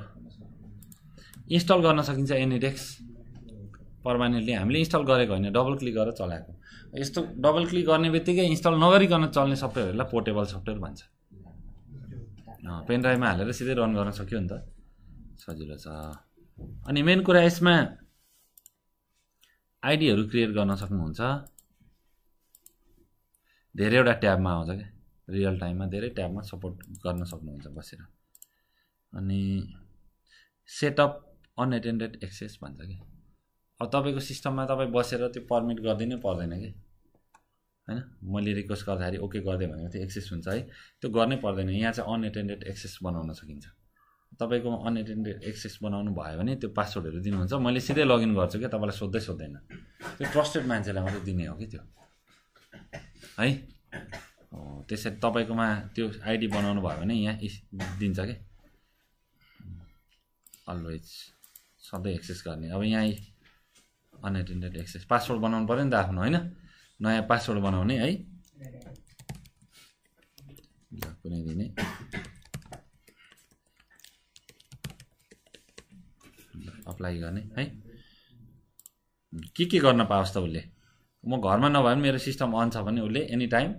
इन्स्टल गर्न सकिन्छ एनीडेक्स परमानेन्टली हामीले इन्स्टल गरेको हैन डबल क्लिक गरेर चलाएको यस्तो डबल क्लिक गर्नेबित्तिकै इन्स्टल नगरिकन चल्ने सफ्टवेयरहरूलाई पोर्टेबल सफ्टवेयर भन्छ पेन ड्राइभमा हालेर सिधै रन गर्न सक्यो नि त सजिलो छ अनि मेन कुरा यसमा आइडीहरु क्रिएट गर्न सक्नुहुन्छ धेरैवटा ट्याबमा आउँछ के रियल टाइममा धेरै ट्याबमा सपोर्ट गर्न सक्नुहुन्छ बसेर अनि सेटअप अनएटेन्डेड एक्सेस भन्छ के अब तपाईको सिस्टममा तपाई बसेर त्यो परमिट गर्दिनै पर्दैन के हैन मैले रिक्वेस्ट गर्दाखेरि ओके गर्दै भनेको त्यो एक्सेस हुन्छ है त्यो गर्नै पर्दैन यहाँ चाहिँ अनएटेन्डेड एक्सेस बनाउन सकिन्छ तपाईको अनएटेन्डेड एक्सेस बनाउनु भयो भने त्यो पासवर्डहरु दिनुहुन्छ मैले सिधै लगइन गर्छु के तपाईलाई सोध्दै सोध्दैन त्यो ट्रस्टेड मान्छेलाई मात्र दिने हो के त्यो है त्यसैले तपाईकोमा त्यो आईडी बनाउनु भयो भने यहाँ दिन्छ के अलवेज सधैं एक्सेस गर्ने अब यहाँ अनएटेन्डेड एक्सेस पासवर्ड बनाउनु पर्यो नि त आफ्नो हैन नयाँ पासवर्ड बनाउने है कुनै दिनै अप्लाई गर्ने है के गर्न पाओस् त उले म घरमा नभए पनि मेरो सिस्टम अन छ भने उले एनी टाइम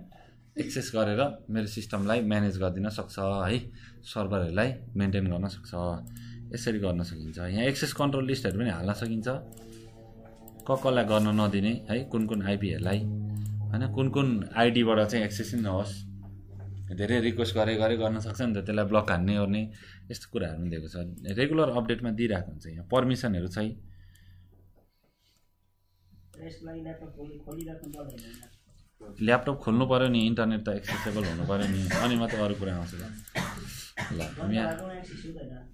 एक्सेस गरेर मेरो सिस्टमलाई म्यानेज गर्दिन सक्छ है सर्भरहरुलाई मेन्टेन गर्न सक्छ यसरी गर्न सकिन्छ यहाँ एक्सेस कन्ट्रोल लिस्टहरु पनि हाल्न सकिन्छ ककलाई गर्न नदिने है कुन आईपीहरुलाई हैन कुन आईडी बाट चाहिँ एक्सेस नै नहोस् धेरै रिक्वेस्ट गरे गर्न सक्छ नि त त्यसलाई ब्लक हान्ने गर्ने यस्तो कुराहरु पनि दिएको छ रेगुलर अपडेटमा दिइराको हुन्छ यहाँ पर्मिसनहरु चाहिँ यसलाई ल्यापटप खोल्नु पर्यो नि इन्टरनेट त एक्सेसिबल हुनु पर्यो नि अनि मात्र अरु कुरा आउँछ ल यहाँ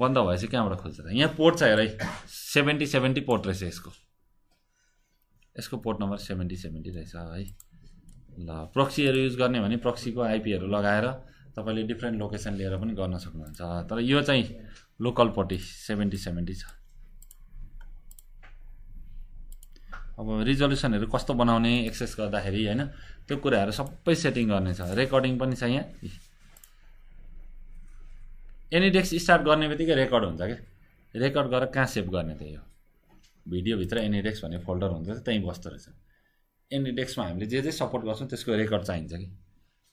बन्द भएपछि कहाँबाट खोल्छ त यहाँ पोर्ट छ हेरै 7070 पोर्ट रहेछ यसको पोर्ट नम्बर 7070 रहेछ है ल प्रक्सीहरु युज गर्ने भने प्रक्सीको आईपीहरु लगाएर तपाईले डिफरेंट लोकेसन लिएर पनि गर्न सक्नुहुन्छ तर यो चाहिँ लोकल पोर्टी 7070 छ अब रिजोल्युसनहरु कस्तो बनाउने एक्सेस गर्दाखेरि हैन त्यो कुराहरु सबै सेटिङ गर्ने छ रेकर्डिङ पनि छ यहाँ एनीडेक्स स्टार्ट गर्नेबित्तिकै रेकर्ड हुन्छ के रेकर्ड गरेर कहाँ सेभ गर्ने त यो भिडियो भित्र एनीडेक्स भन्ने फोल्डर हुन्छ त्यही बस्छ रहेछ एनीडेक्समा हामीले जे जे सपोर्ट गर्छौं त्यसको रेकर्ड चाहिन्छ के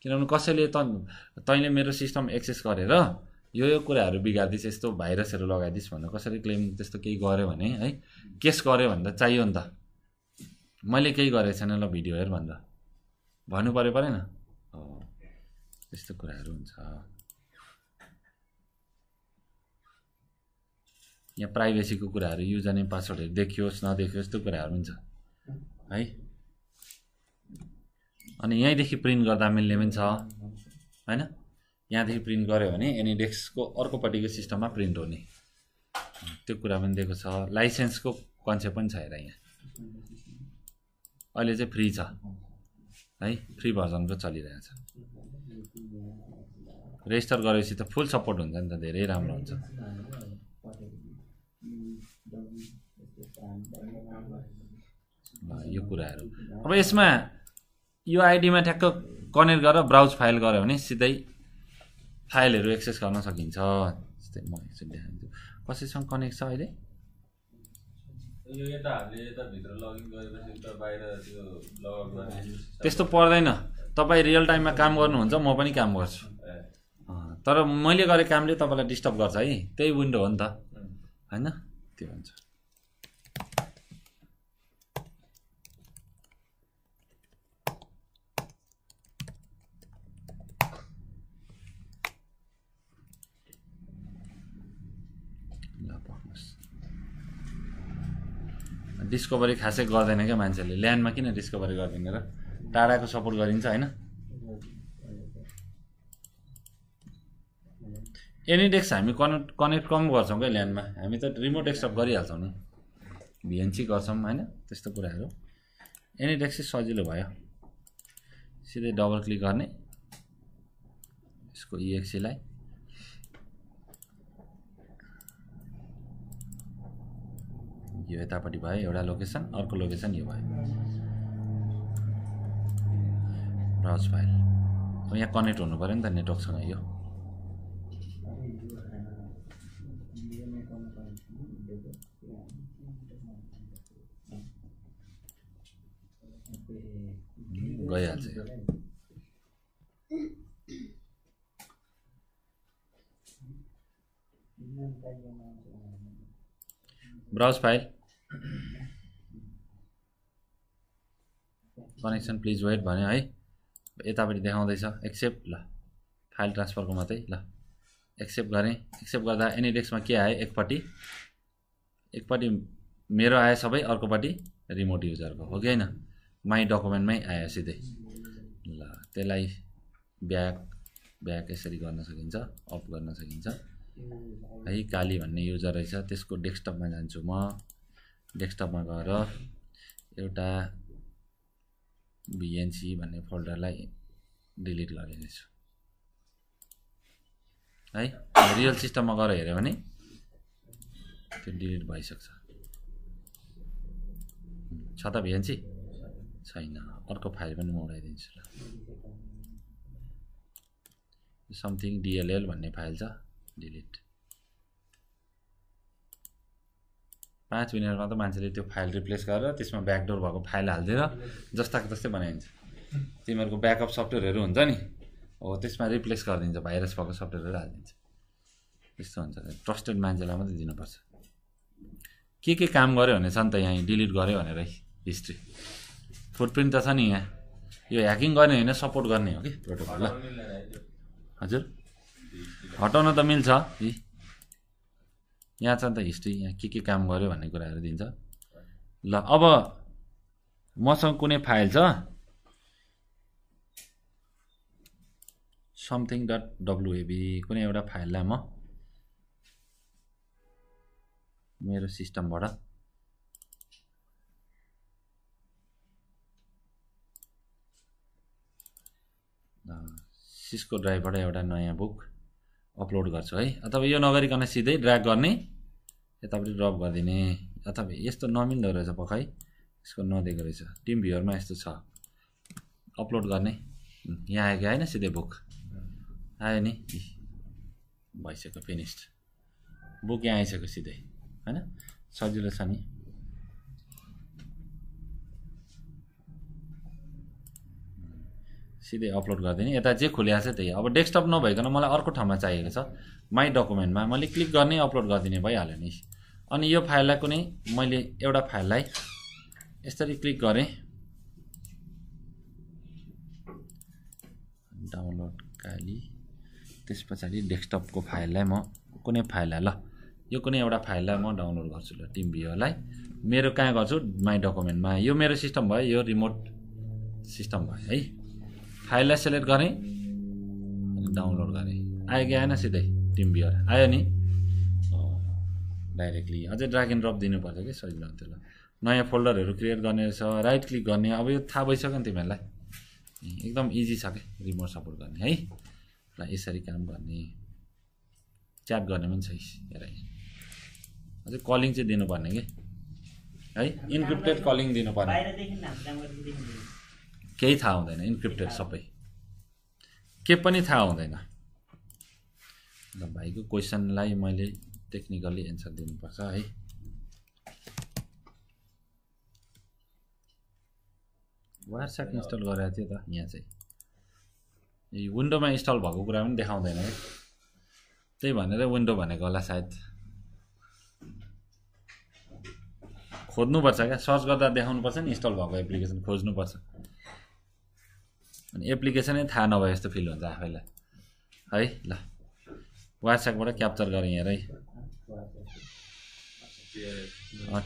किनभने कसैले तैले मेरो सिस्टम एक्सेस गरेर यो कुराहरु बिगार्दिस यस्तो भाइरसहरु लगाइदिस भनेर कसैले क्लेम त्यस्तो केही गर्यो भने है केस गर्यो भन्दा चाहियो नि त मैले केही गरे छैन ल भिडियो हेर भन्दा भन्नु पर्यो परेन हो त्यस्तो कुराहरु हुन्छ यहाँ प्राइभेसी को कुराहरु युजर नेम पासवर्डहरु देखियोस् नदेखियोस् त्यो कुराहरु हुन्छ है। अनि यही देखि प्रिन्ट गर्दा मिल्ने पनि छ हैन, यहाँ देखि प्रिन्ट गर्यो भने एनिडेक्सको अर्को पटिको सिस्टममा प्रिन्ट हुने त्यो कुरा पनि दिएको छ। लाइसेन्सको कन्सेप्ट पनि छ हेर, यहाँ अहिले चाहिँ फ्री छ है, फ्री भर्जनको चलिरहेछ। रेजिस्टर गरेपछि त फुल सपोर्ट हुन्छ नि त, धेरै राम्रो हुन्छ। यो कुराहरु अब यसमा यो आइडीमा ठ्याक्क कनेक्ट गरेर ब्राउज फाइल गर्यो भने सिधै फाइलहरु एक्सेस गर्न सकिन्छ। जस्तै म एकछिन देखाउँछु कसैसँग कनेक्ट छ अहिले। यो यता हामीले यता भित्र लगइन गरेपछि त बाहिर त्यो लग गर्ने त्यस्तो पर्दैन। तपाई रियल टाइममा काम गर्नुहुन्छ, म पनि काम गर्छु, तर मैले गरे कामले तपाईलाई डिस्टर्ब गर्छ है, त्यही विन्डो हो नि त हैन। त्यो हुन्छ डिस्कभरी खासै गर्दैन क्या मान्छेले, ल्यान्डमा किन डिस्कभरी गर्दैन र टाढाको सपोर्ट गरिन्छ हैन। एनिडेक्स हामी कनेक्ट कम गर्छौँ क्या ल्यान्डमा, हामी त रिमोट डेस्कटप गरिहाल्छौँ नि, भिएनसी गर्छौँ हैन। त्यस्तो कुराहरू एनिडेक्स चाहिँ सजिलो भयो, सिधै डबल क्लिक गर्ने यसको इएक्सीलाई। यो यतापट्टि भयो एउटा लोकेसन, अर्को लोकेसन यो भयो ब्राउज फाइल। अब यहाँ कनेक्ट हुनु पर्यो नि त नेटवर्कसँग, यो गइहाल्छ। Browse file connection please wait भन्यो है, यतापट्टि देखाउँदैछ एक्सेप्ट। ल फाइल ट्रान्सफरको मात्रै, ल एक्सेप्ट गरेँ। एक्सेप्ट गर्दा एनिडेक्समा के आयो, एकपट्टि मेरो आयो सबै, अर्कोपट्टि रिमोट युजरको हो कि होइन, माई डकुमेन्टमै आयो सिधै। ल त्यसलाई ब्याक यसरी गर्न सकिन्छ, अफ गर्न सकिन्छ है। काली भन्ने युजर रहेछ, त्यसको डेस्कटपमा जान्छु म, डेस्कटपमा गएर एउटा भिएनसी भन्ने फोल्डरलाई डिलिट गरिदिन्छु है। रियल सिस्टममा गएर हेऱ्यो भने त्यो डिलिट भइसक्छ। छ त भिएनसी छैन, अर्को फाइल पनि म उडाइदिन्छु। ल समथिङ डिएलएल भन्ने फाइल छ, डिलिट। 5 मिनेटमा त मान्छेले त्यो फाइल रिप्लेस गरेर त्यसमा ब्याकडोर भएको फाइल हालिदिएर जस्ताको जस्तै बनाइन्छ। तिमीहरूको ब्याकअप सफ्टवेयरहरू हुन्छ नि, हो त्यसमा रिप्लेस गरिदिन्छ, भाइरस भएको सफ्टवेयरहरू हालिदिन्छ। त्यस्तो हुन्छ, ट्रस्टेड मान्छेलाई मात्रै दिनुपर्छ। के काम गर्यो भने छ नि त, यहाँ डिलिट गर्यो भनेर हिस्ट्री फुटप्रिन्ट त छ नि यहाँ। यो ह्याकिङ गर्ने होइन, सपोर्ट गर्ने हो कि प्रोटोकल। ल हजुर हटाउन त मिल्छ, यहाँ छ नि त हिस्ट्री, यहाँ के काम गर्यो भन्ने कुराहरू दिन्छ। ल अब मसँग कुनै फाइल छ समथिङ डट डब्लुएबी, कुनै एउटा फाइललाई म मेरो सिस्टमबाट सिस्को ड्राइभबाट एउटा नयाँ बुक अपलोड गर्छु है। अथवा यो नगरिकन सिधै ड्र्याग गर्ने यतापट्टि ड्रप गरिदिने, अथवा यस्तो नमिल्दो रहेछ पखाइ, यसको नदिएको रहेछ। टिम भ्युअरमा यस्तो छ, अपलोड गर्ने, यहाँ आएको होइन सिधै बुक आयो नि, भइसक्यो फिनिस्ड। बुक यहाँ आइसक्यो सिधै होइन, सजिलो छ नि। सिधै अपलोड गरिदिने, यता जे खुले छ त्यही। अब डेस्कटप नभइकन मलाई अर्को ठाउँमा चाहिएको छ, माई डकुमेन्टमा मैले क्लिक गर्ने, अपलोड गरिदिने भइहाल्यो नि। अनि यो फाइललाई कुनै मैले एउटा फाइललाई यसरी क्लिक गरेँ, डाउनलोड काली, त्यस पछाडि डेस्कटपको फाइललाई म कुनै फाइललाई, ल यो कुनै एउटा फाइललाई म डाउनलोड गर्छु ल टिम भ्यूलाई मेरो कहाँ गर्छु माइ डकुमेन्टमा यो मेरो सिस्टम भयो यो रिमोट सिस्टम भयो है फाइललाई सेलेक्ट गर्ने अनि डाउनलोड गर्ने आयो कि आएन सिधै टिम भ्यू आयो नि डाइरेक्टली अझै ड्र्याग एन्ड ड्रप दिनु पर्छ के सजिलो हुन्छ ल नयाँ फोल्डरहरु क्रिएट गर्ने छ राइट क्लिक गर्ने अब यो थाहा भइसक्यो नि तिमीलाई एकदम इजी छ के रिमोट सपोर्ट गर्ने है ल यसरी काम गर्ने च्याट गर्ने पनि सही हेराइ अझै कलिङ चाहिँ दिनु पर्ने के है इन्क्रिप्टेड कलिङ दिनु पर्ने बाहिर देखिन केही थाहा हुँदैन इन्क्रिप्टेड सबै के पनि थाहा हुँदैन ल भाइको क्वेशनलाई मैले टेक्निकली एन्सर दिनु पर्छ है वायरशर्क इन्स्टल गरेको थियो त यहाँ चाहिँ यो विन्डोमा इन्स्टल भएको कुरा पनि देखाउँदैन है त्यही भनेर विन्डो भनेको होला सायद खोज्नु पर्छ क्या सर्च गर्दा देखाउनु पर्छ नि इन्स्टल भएको एप्लिकेसन खोज्नु पर्छ अनि एप्लिकेसनै थाहा नभए जस्तो फिल हुन्छ आफैलाई है ल वायरशर्कबाट क्याप्चर गरेँ हेरै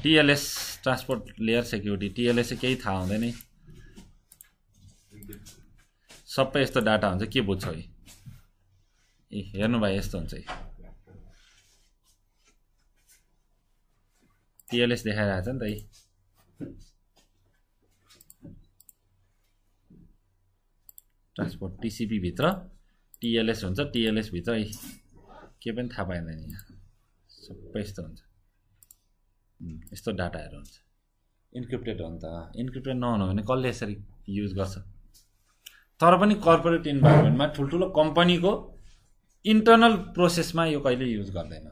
TLS transport layer security TLS केही थाहा हुँदैन सबै यस्तो डाटा हुन्छ के बुझ्छौ ए हेर्नु भाइ यस्तो हुन्छ टीएलएस देखाइराछ नि त यी ट्रान्सपोर्ट टीसीपी भित्र टीएलएस हुन्छ टीएलएस भित्र यी के पनि थाहा पाइदैन यहाँ सबै यस्तो हुन्छ यस्तो डाटाहरु हुन्छ इन्क्रिप्टेड हो नि त इन्क्रिप्टेड नहुनु भने कसले यसरी युज गर्छ तर पनि कर्पोरेट इन्भाइरोमेन्टमा ठुलठुलो कम्पनीको इन्टर्नल प्रोसेसमा यो कहिले युज गर्दैन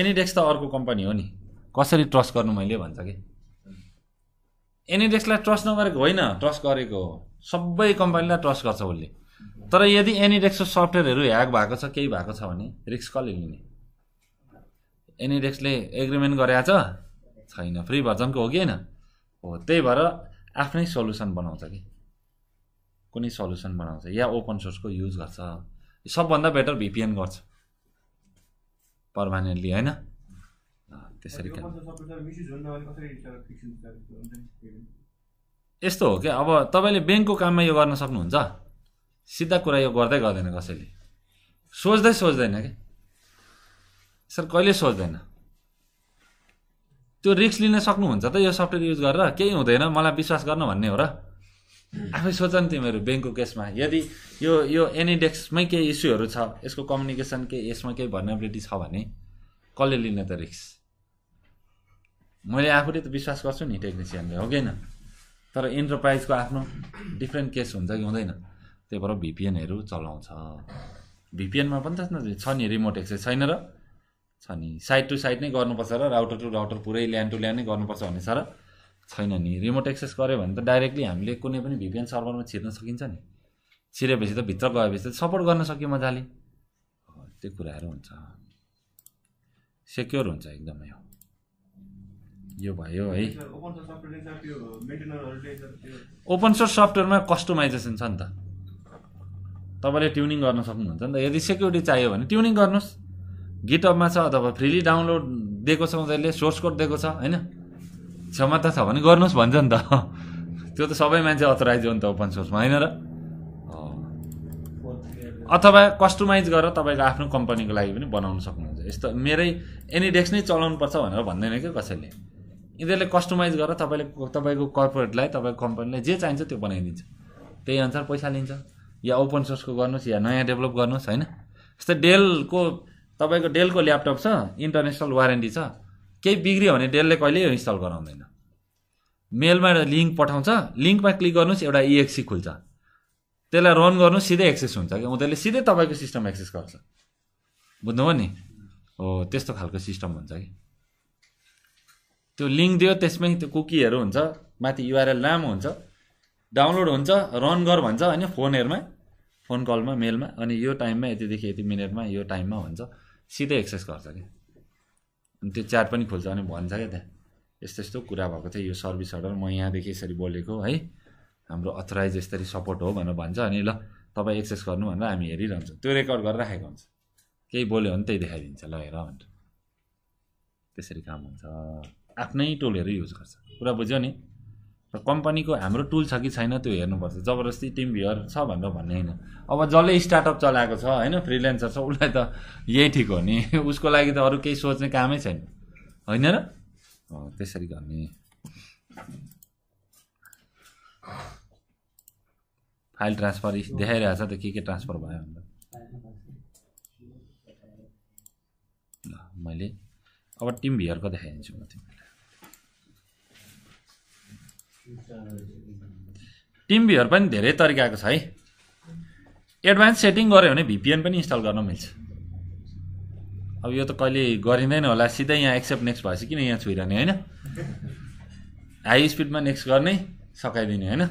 एनिडेक्स त अर्को कम्पनी हो नि कसरी ट्रस्ट गर्नु मैले भन्छ के एनिडेक्सलाई ट्रस्ट नगरेको होइन ट्रस्ट गरेको हो सबै कम्पनीलाई ट्रस्ट गर्छ उसले तर यदि एनिडेक्सको सफ्टवेयरहरु ह्याक भएको छ केही भएको छ भने रिस्क कसले लिने एनिडेक्सले एग्रीमेन्ट गरेछ छैन फ्री भर्जनको हो कि हैन हो त्यही भएर आफ्नै सोलुसन बनाउँछ के कुनै सल्युसन बनाउँछ या ओपन सोर्सको युज गर्छ सबभन्दा बेटर VPN गर्छ पर्मानेन्टली हैन त्यसरी काम यस्तो हो के अब तपाईले बैंकको काममा यो गर्न सक्नुहुन्छ सिधा कुरा यो गर्दै गर्दैन कसैले सोच्दैन के सर कहिले सोच्दैन त्यो रिस्क लिन सक्नुहुन्छ त यो सफ्टवेयर युज गरेर केही हुँदैन मलाई विश्वास गर्न भन्ने हो र आफै सोचन तिमीहरु बैंकको केसमा यदि यो यो एनिडेक्समै के इस्युहरु छ यसको कम्युनिकेसन के यसमा के भर्नेबिलिटी छ भने कसले लिने त रिस्क मैले आफुले त विश्वास गर्छु नि टेक्निशियनले हो किन तर एन्टरप्राइजको आफ्नो डिफरेन्ट केस हुन्छ कि हुँदैन त्यही भएर VPNहरु चलाउँछ VPNमा पनि त छ नि रिमोट एक्सेस छैन र छ नि साइड टु साइड नै गर्नुपर्छ र राउटर टु राउटर पुरै ल्यान्ड टु ल्यान्ड नै गर्नुपर्छ भन्ने छ र छैन नि रिमोट एक्सेस गरे भने त डाइरेक्टली हामीले कुनै पनि VPN सर्भरमा छिर्न सकिन्छ नि छिरेपछि त भित्र गएपछि त सपोर्ट गर्न सकियो मजाले त्यो कुराहरु हुन्छ सिक्योर हुन्छ एकदमै हो यो भयो है ओपन सोर्स सफ्टवेयरमा कस्टमाइजेसन छ नि त तपाईले ट्युनिङ गर्न सक्नुहुन्छ नि त यदि सिक्युरिटी चाहियो भने ट्युनिङ गर्नुस् गिटहबमा छ अथवा फ्रीली डाउनलोड दिएको छ उनीहरुले सोर्स कोड दिएको छ हैन क्षमता छ भने गर्नुस् भन्छ नि त त्यो त सबै मान्छे अथराइज हो नि त ओपन सोर्समा हैन र अथवा कस्टमाइज गरेर तपाईको आफ्नो कम्पनीको लागि पनि बनाउन सक्नुहुन्छ यस्तो मेरै एनिडेक्स नै चलाउनु पर्छ भनेर भन्दैन के कसैले यिनीहरुले कस्टमाइज गरेर तपाईले तपाईको कर्पोरेटलाई तपाईको कम्पनीलाई जे चाहिन्छ त्यो बनाइदिन्छ त्यही अनुसार पैसा लिन्छ या ओपन सोर्सको गर्नुस् या नयाँ डेभलप गर्नुस् हैन जस्तै डेलको तपाईको डेलको ल्यापटप छ इन्टरनेशनल वारेन्टी छ केही बिग्रियो भने डेलले कहिले इन्स्टल गराउँदैन मेलमा लिंक पठाउँछ लिंकमा क्लिक गर्नुस् एउटा EXE खुल्छ त्यसलाई रन गर्नु सिधै एक्सेस हुन्छ के उनीहरुले सिधै तपाईको सिस्टम एक्सेस गर्छ बुझ्नुभयो नि हो त्यस्तो खालको सिस्टम हुन्छ के त्यो लिंक दियो त्यसमै त्यो कुकीहरु हुन्छ माथि URL लामो हुन्छ डाउनलोड हुन्छ रन गर भन्छ हैन फोनहरुमा फोन कलमा मेलमा अनि यो टाइममा यतिदेखि यति मिनेटमा यो टाइममा भन्छ सिधै एक्सेस गर्छ के त्यो च्याट पनि खोल्छ अनि भन्छ के त्यहाँ यस्तो यस्तो कुरा भएको थियो यो सर्भिस अर्डर म यहाँदेखि यसरी बोलेको है हाम्रो अथराइज यसरी सपोर्ट हो भनेर भन्छ अनि ल तपाईं एक्सेस गर्नु भनेर हामी हेरिरहन्छौँ त्यो रेकर्ड गरेर राखेको हुन्छ केही बोल्यो भने त्यही देखाइदिन्छ लगेर भनेर त्यसरी काम हुन्छ आफ्नै टुलहरु युज गर्छ कुरा बुझ्यो नि र कम्पनीको हाम्रो टुल छ कि छैन त्यो हेर्नुपर्छ जबरजस्ती टिम भ्युअर छ भनेर भन्ने हैन अब जले स्टार्टअप चलाएको छ हैन फ्रीलान्सर छ उलाई त यही ठीक हो नि उसको लागि त अरु केही सोच्ने कामै छैन हैन र त्यसरी गर्ने फाइल ट्रान्सफर देखाइरहेछ त के ट्रान्सफर भयो भनेर ल मैले अब टिम भ्युअर को देखाइदिन्छु म तिमीलाई टिम भ्युअर पनि धेरै तरिकाको छ है एडभान्स सेटिङ गरे भने VPN पनि इन्स्टल गर्न मिल्छ अब यो त कहिले गरिदैन होला सिधै यहाँ एक्सेप्ट नेक्स्ट भएपछि किन यहाँ छुइरने हैन हाई स्पिडमा नेक्स्ट गर्ने सकाइदिने हैन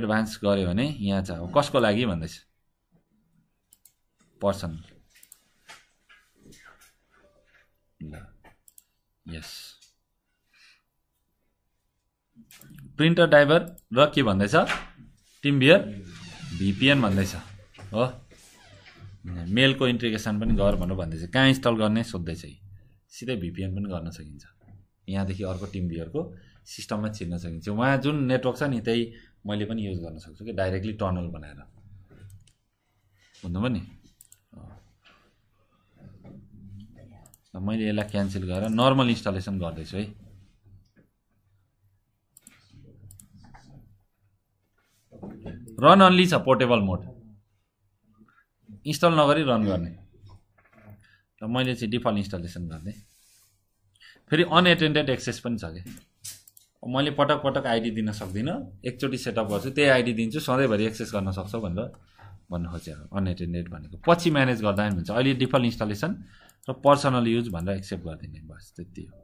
एडभान्स गरे भने यहाँ छ कसको लागि भन्दैछ पर्सन यस प्रिन्टर ड्राइभर र के भन्दैछ टिम भ्युअर VPN भन्दैछ हो मेल को इन्टिग्रेसन पनि गर भनेर भन्दैछ कहाँ इन्स्टल गर्ने सोध्दैछ सिधै VPN पनि गर्न सकिन्छ यहाँ देखि अर्को टिम भ्युअर को सिस्टममा छिर्न सकिन्छ वहाँ जुन नेटवर्क छ नि त्यही मैले पनि युज गर्न सक्छु के डाइरेक्टली टनल बनाएर बुझ्नुभयो नि मैले यसलाई क्यान्सल गरेर नर्मल इन्स्टलेसन गर्दैछु है रन ओन्ली छ पोर्टेबल मोड इन्स्टल नगरी रन गर्ने र मैले चाहिँ डिफल्ट इन्स्टलेसन गर्ने फेरि अनएटेन्डेड एक्सेस पनि छ के मैले पटक पटक आइडी दिन सक्दिन एकचोटी सेटअप गर्छु त्यही आइडी दिन्छु सधैँभरि एक्सेस गर्न सक्छौ भनेर भन्नु खोजेको अनएटेन्डेड भनेको पछि म्यानेज गर्दा पनि हुन्छ अहिले डिफल्ट इन्स्टलेसन र पर्सनल युज भनेर एक्सेप्ट गर्दिने बस त्यति हो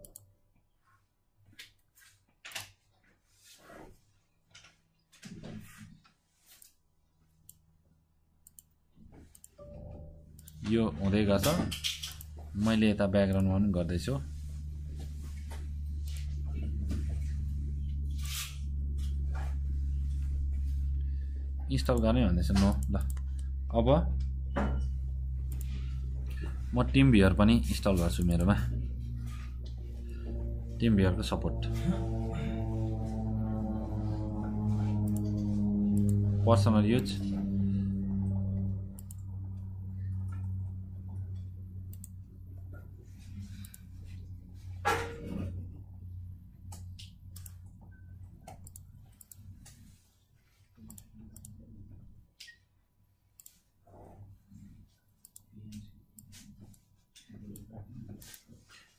यो हुँदै गर्छ मैले यता ब्याकग्राउन्डमा पनि गर्दैछु इन्स्टल गर्ने भन्दैछ न ल अब म टिम भ्युअर पनि इन्स्टल गर्छु मेरोमा टिम भ्युअरको support personal use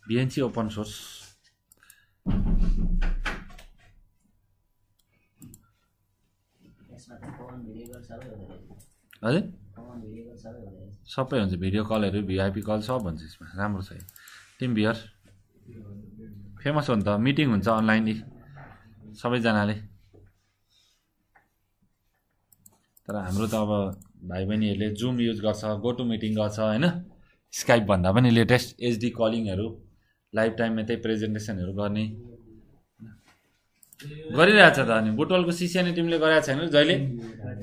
BNC open source हजुर सबै हुन्छ भिडियो कलहरु VIP कल सब हुन्छ यसमा राम्रो छ टिम भ्युअर फेमस हो नि त मिटिङ हुन्छ अनलाइनली सबै जनाले तर हाम्रो त अब भाइ बहिनीहरुले जुम युज गर्छ गो टु मिटिङ गर्छ हैन स्काइप भन्दा पनि लेटेस्ट HD कलिङहरु लाइफ टाइम में प्रेजेन्टेसनहरु गर्ने गरिरहेछ त अनि बुटवलको सिसिएन टिमले गराएको छैन जहिले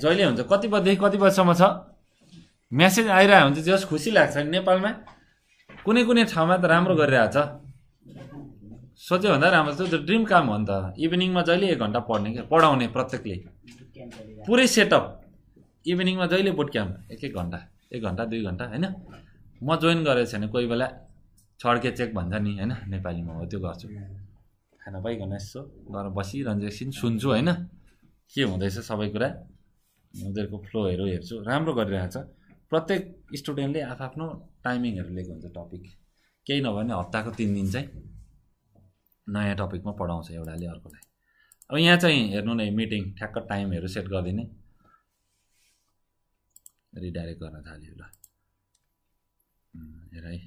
जहिले हुन्छ कति बजे कति बजेसम्म छ मेसेज आइरहेको हुन्छ जस खुसी लाग्छ नि नेपालमा कुनै कुनै ठाउँमा त राम्रो गरिरहेछ सोचे भन्दा राम्रो छ ड्रीम काम हो नि त इभिनिङमा जहिले 1 घण्टा पढ्ने के पढाउने प्रत्येकले पुरै सेटअप इभिनिङमा जहिले बुट क्याम्प 1 घण्टा 2 घण्टा हैन म जोइन गरेको छैन कोही बेला छड्के चेक भन्छ नि हैन नेपालीमा हो त्यो गर्छु खाना पाइकन यसो गएर बसिरहन्छु एकछिन सुन्छु हैन के हुँदैछ सबै कुरा उनीहरुको फ्लोहरु हेर्छु राम्रो गरिरहेछ प्रत्येक स्टुडेन्टले आफ्नो टाइमिङहरु लिएको हुन्छ टपिक केही नभए नि हप्ताको 3 दिन चाहिँ नयाँ टपिकमा पढाउँछ एउटाले अर्कोलाई अब यहाँ चाहिँ हेर्नु नै मिटिङ ठ्याक्क टाइमहरु सेट गर्दिने रिडाइरेक्ट गर्न थाल्यो ल हेराइ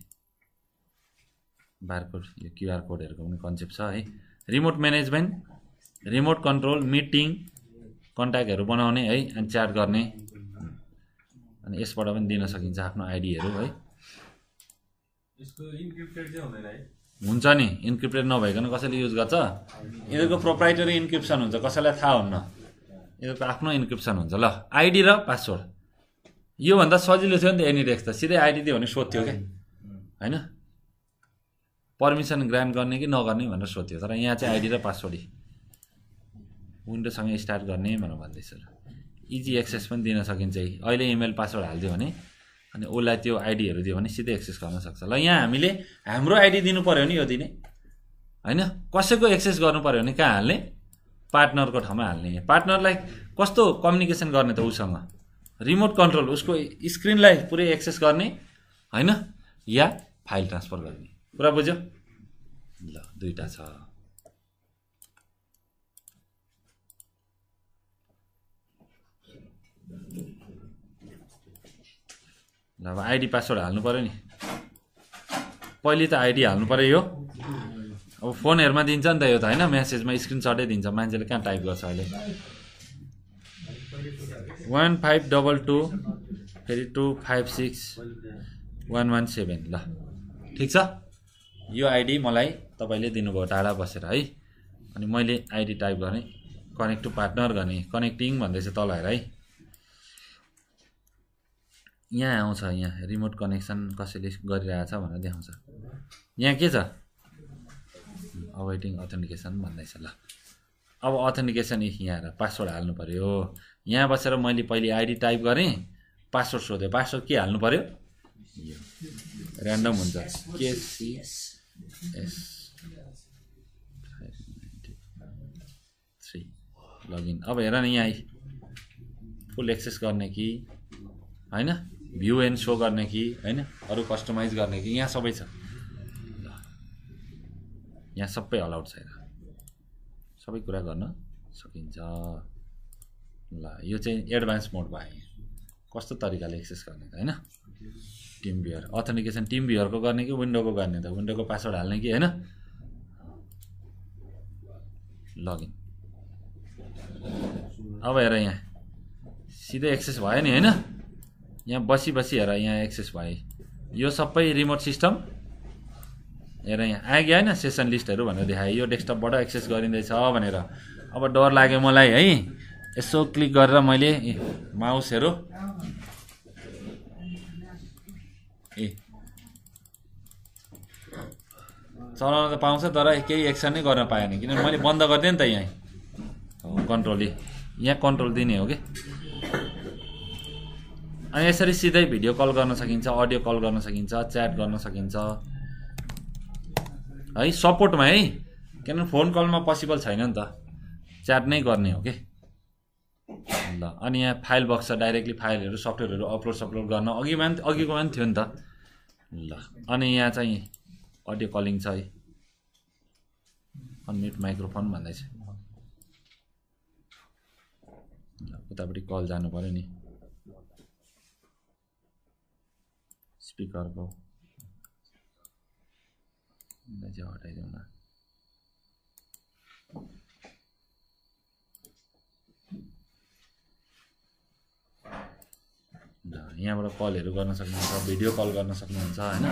बारकोड यो क्यूआर कोडहरुको पनि कन्सेप्ट छ है remote management remote control meeting कन्ट्याक्टहरु बनाउने है अनि च्याट गर्ने अनि यसबाट पनि दिन सकिन्छ आफ्नो आइडीहरु है यसको इन्क्रिप्टेड चाहिँ हुँदैन है हुन्छ नि इन्क्रिप्टेड नभइकन कसैले युज गर्छ यिनीहरुको प्रोप्राइटरी इन्क्रिप्सन हुन्छ कसैलाई थाहा हुन्न यिनीहरुको आफ्नो इन्क्रिप्सन हुन्छ ल आइडी र पासवर्ड यो भन्दा सजिलो थियो नि त एनिडेक्स त सिधै आईडी दियो भने सोध्थ्यो के हैन पर्मिसन ग्रान्ट गर्ने कि नगर्ने भनेर सोध्थ्यो तर यहाँ चाहिँ आईडी र पासवर्ड विन्डो सँगै स्टार्ट गर्ने भनेर भन्दै छ इजी एक्सेस पनि दिन सकिन्छ अहिले इमेल पासवर्ड हाल्दियो भने अनि ओलाई त्यो आईडीहरु दियो भने सिधै एक्सेस गर्न सक्छ ल यहाँ हामीले हाम्रो आईडी दिनु पर्यो नि यो दिने हैन कसैको एक्सेस गर्नु पर्यो भने कहाँ हाल्ने पार्टनरको ठाउँमा हाल्ने पार्टनरलाई कस्तो कम्युनिकेसन गर्ने त उसँग रिमोट कन्ट्रोल उसको स्क्रिनलाई पुरै एक्सेस गर्ने हैन या फाइल ट्रान्सफर गर्ने कुरा बुझ्यो ल दुईटा छ अब आईडी पासवर्ड हाल्नु पर्यो नि पहिले त आईडी हाल्नु पर्यो यो अब फोनहरुमा दिन्छ नि त यो त हैन मेसेजमा स्क्रिनशटै दिन्छ मान्छेले कहाँ टाइप गर्छ अहिले 152232561117 ल ठीक छ यो आईडी मलाई तपाईले दिनुभयो टाडा बसेर है अनि मैले आईडी टाइप गर्ने कनेक्ट टु पार्टनर गर्ने कनेक्टिङ भन्दैछ तल हेर है यहाँ आउँछ यहाँ रिमोट कनेक्सन कसैले गरिरहेछ भनेर देखाउँछ यहाँ के छ अवेटिङ अथेन्टिकेसन भन्दैछ ल अब अथेन्टिकेसन यहाँ र पासवर्ड हाल्नु पर्यो यहाँ बसेर मैले पहिले आईडी टाइप गरेँ पासवर्ड सोधे पासवर्ड के हाल्नु पर्यो यो रैंडम हुन्छ के सी एस 3 लगइन अब हेर न यहाँ फुल एक्सेस गर्ने कि हैन भ्यू एन्ड शो गर्ने कि हैन अरु कस्टमाइज गर्ने कि यहाँ सबै छ यहाँ सबै अलाउड छ सबै कुरा गर्न सकिन्छ ल यो चाहिँ एडभान्स मोड भयो कस्तो तरिकाले एक्सेस गर्ने त हैन TeamViewer authentication TeamViewer को गर्ने कि विन्डोको गर्ने त विन्डोको पासवर्ड हाल्ने कि हैन लगइन अब हेर यहाँ सिधै एक्सेस भयो नि हैन यहाँ बसी बसी हेर यहाँ एक्सेस भयो यो सबै रिमोट सिस्टम हेर यहाँ आगे हैन सेसन लिस्टहरु भनेर देखाए यो डेस्कटपबाट एक्सेस गरिँदैछ भनेर अब डर लाग्यो मलाई है यसो क्लिक गरेर मैले माउस हेरो ए चलाउन त पाउँछ तर केही एक्सन नै गर्न पाएन किनभने मैले बन्द गर्दिए नि त यहाँ कन्ट्रोल यहाँ कन्ट्रोल दिने हो के अनि यसरी सिधै भिडियो कल गर्न सकिन्छ अडियो कल गर्न सकिन्छ च्याट गर्न सकिन्छ है सपोर्टमा है किनभने फोन कलमा पसिबल छैन नि त च्याट नै गर्ने हो के ल अनि यहाँ फाइल बक्स डाइरेक्टली फाइलहरु सफ्टवेयरहरु अपलोड गर्न अघिको मान थियो नि त ल अनि यहाँ चाहिँ अडियो कलिङ छ है अनम्युट माइक्रोफोन भन्दै छ उतापट्टि कल जानु पर्यो नि स्पिकर को हटाइदिउँ न यहाँबाट कलहरु गर्न सक्नुहुन्छ भिडियो कल गर्न सक्नुहुन्छ हैन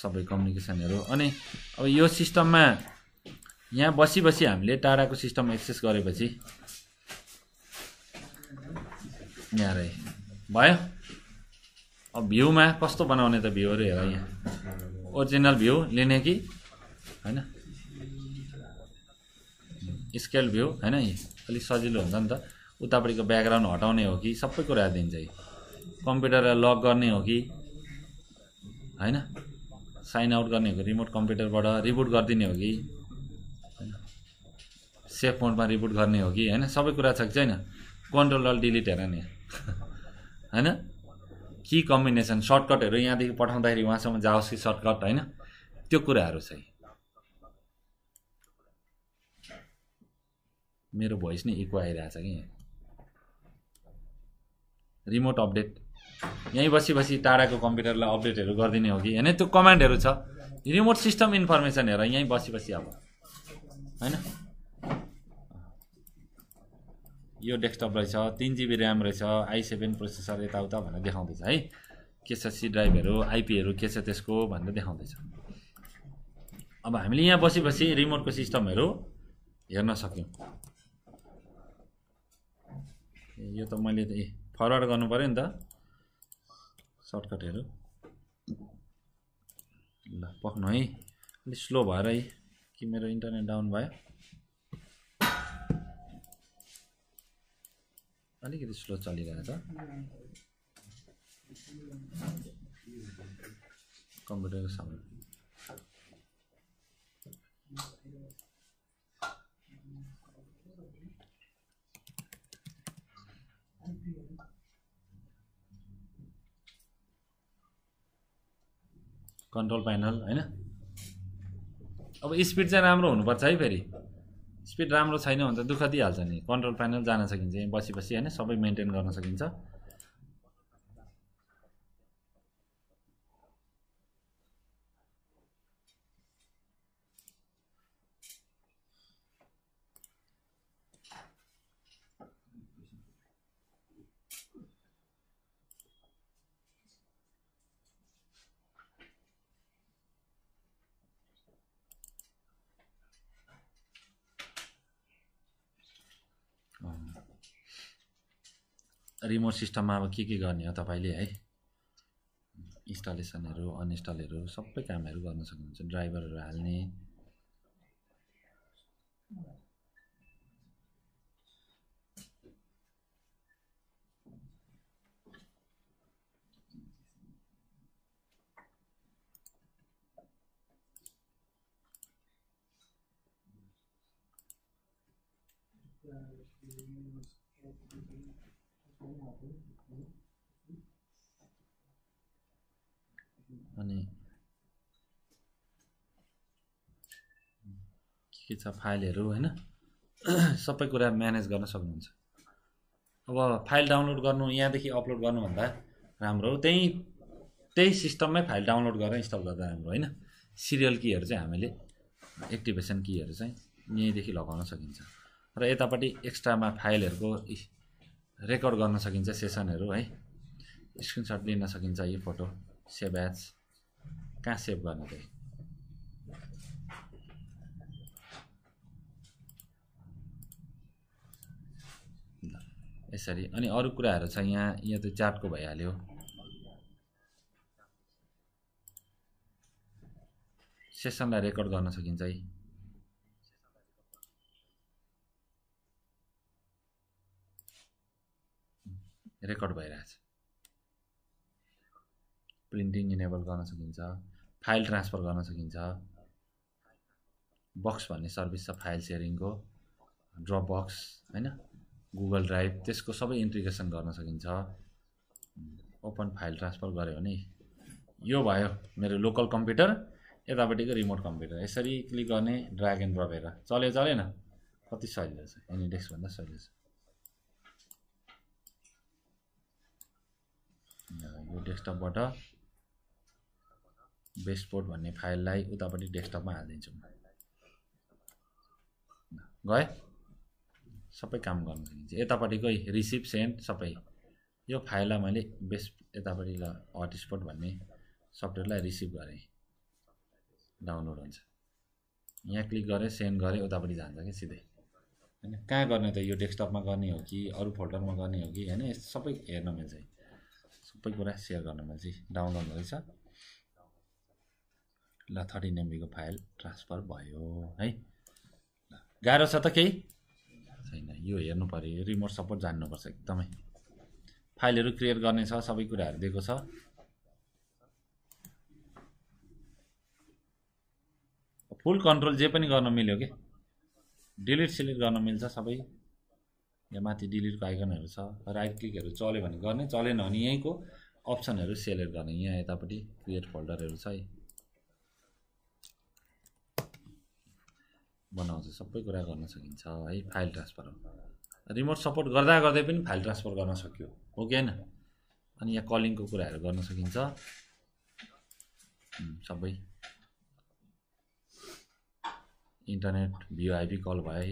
सबै कम्युनिकेसनहरु अनि अब यो सिस्टममा यहाँ बसी बसी हामीले टाडाको सिस्टम एक्सेस गरेपछि यहाँ रे भयो अब भ्यूमा कस्तो बनाउने त भ्यू रे हेर यहाँ ओरिजिनल भ्यू लिने कि हैन स्केल भ्यू हैन अलि सजिलो हुन्छ नि त उतापट्टिको ब्याकग्राउन्ड हटाउने हो कि सबै कुरा दिन्छ है कम्प्युटरलाई लक गर्ने हो कि हैन साइन आउट गर्ने हो कि रिमोट कम्प्युटरबाट रिबुट गर्दिने हो कि सेफ मोडमा रिबुट गर्ने हो कि हैन सबै कुरा छ कि छैन कन्ट्रोल अल डिलिट हेर नि हैन की कम्बिनेसन सर्टकटहरु यहाँदेखि पठाउँदाखेरि वहाँसम्म जाओस् कि सर्टकट हैन त्यो कुराहरु छ मेरो भोइस नै इको आइराछ कि रिमोट अपडेट यही बसी बसी टाडाको कम्प्युटरलाई अपडेटहरु गर्दिने हो कि हैन त्यो कमान्डहरु छ रिमोट सिस्टम इन्फर्मेसन हेर यही बसी बसी अब हैन यो डेस्कटप रहेछ 3 GB र्याम रहेछ i7 प्रोसेसर यताउता भनेर देखाउँदैछ है के छ सी ड्राइभहरु आईपीहरु के छ त्यसको भनेर देखाउँदैछ अब हामीले यहाँ बसी बसी रिमोटको सिस्टमहरु हेर्न सक्यौं यो त मैले फरवर्ड गर्नु पर्यो नि त shortcut here. Slow bar, I keep my internet down by a little slow. Computer summon. Control panel, I know. अब स्पीड चाहिँ राम्रो हुनु पर्छ है फेरि स्पीड राम्रो छैन भने त दुख दिइहाल्छ नि कन्ट्रोल प्यानल जान सकिन्छ यहाँ बसी बसी हैन सबै मेन्टेन गर्न सकिन्छ रिमोट सिस्टममा अब के गर्ने हो तपाईले है इन्स्टलेसनहरु अनइन्स्टलहरु सबै कामहरु गर्न सक्नुहुन्छ ड्राइभरहरु हाल्ने के छ फाइलहरु हैन सबै कुरा म्यानेज गर्न सक्नुहुन्छ अब फाइल डाउनलोड गर्नु यहाँ देखि अपलोड गर्नु भन्दा राम्रो त्यही सिस्टममै फाइल डाउनलोड गरेर इन्स्टल गर्दा राम्रो हैन सिरियल कीहरु चाहिँ हामीले एक्टिभेसन कीहरु चाहिँ यही देखि लगाउन सकिन्छ र यतापटि एक्स्ट्रामा फाइलहरुको रेकर्ड गर्न सकिन्छ सेसनहरु है स्क्रिनशट लिन सकिन्छ यो फोटो सेभ एज कहाँ सेभ गर्ने त यसरी अनि अरु कुराहरु छ यहाँ त चार्टको भइहाल्यो सेसनलाई रेकर्ड गर्न सकिन्छ है रेकर्ड भइराछ प्रिन्टिङ इनेबल गर्न सकिन्छ फाइल ट्रान्सफर गर्न सकिन्छ बक्स भन्ने सर्भिस छ फाइल शेयरिङको ड्रप बक्स हैन Google Drive, त्यसको सबै इन्टिग्रेसन गर्न सकिन्छ ओपन फाइल ट्रान्सफर गर्यो भने यो भयो मेरो लोकल कम्प्युटर यतापटिको रिमोट कम्प्युटर यसरी क्लिक गर्ने ड्र्याग एन्ड ड्रप गरेर चले चलेन कति सजिलो छ एनी डेस्क भन्दा सजिलो छ यो डेस्कटपबाट बेसपोर्ट भन्ने फाइललाई उतापटि डेस्कटपमा हाल्दिन्छु गए सबै काम गर्न सकिन्छ यतापटिको रिसिभ सेन्ड सबै यो फाइललाई मैले बेस यतापटि हटस्पट भन्ने सफ्टवेयरलाई रिसिभ गरे डाउनलोड हुन्छ यहाँ क्लिक गरे सेन्ड गरे उतापटि जान्छ के सिधै हैन कहाँ गर्ने त यो डेस्कटपमा गर्ने हो कि अरु फोल्डरमा गर्ने हो कि हैन सबै हेर्न मिल्छ सबै कुरा शेयर गर्न मिल्छ डाउनलोड हुन्छ ल 30 MB को फाइल ट्रान्सफर भयो है गाह्रो छ त के यो हेर्नु पर्यो रिमोट सपोर्ट जान्नु पर्छ एकदमै फाइलहरु क्रिएट गर्ने छ सबै कुराहरु दिएको छ फुल कन्ट्रोल जे पनि गर्न मिल्यो के डिलिट सिलेक्ट गर्न मिल्छ सबै यहाँ माथि डिलिट को आइकनहरु छ राइट क्लिकहरु चले भने गर्ने चलेन भने यहीँको अप्सनहरु सिलेक्ट गर्ने यहाँ यतापटि क्रिएट फोल्डरहरु छ है बनाउँछ सबै कुरा गर्न सकिन्छ है फाइल ट्रान्सफर रिमोट सपोर्ट गर्दा गर्दै पनि फाइल ट्रान्सफर गर्न सक्यो ओके हैन अनि यहाँ कलिङ को कुराहरु गर्न सकिन्छ सबै इन्टरनेट भिआइपी कल भए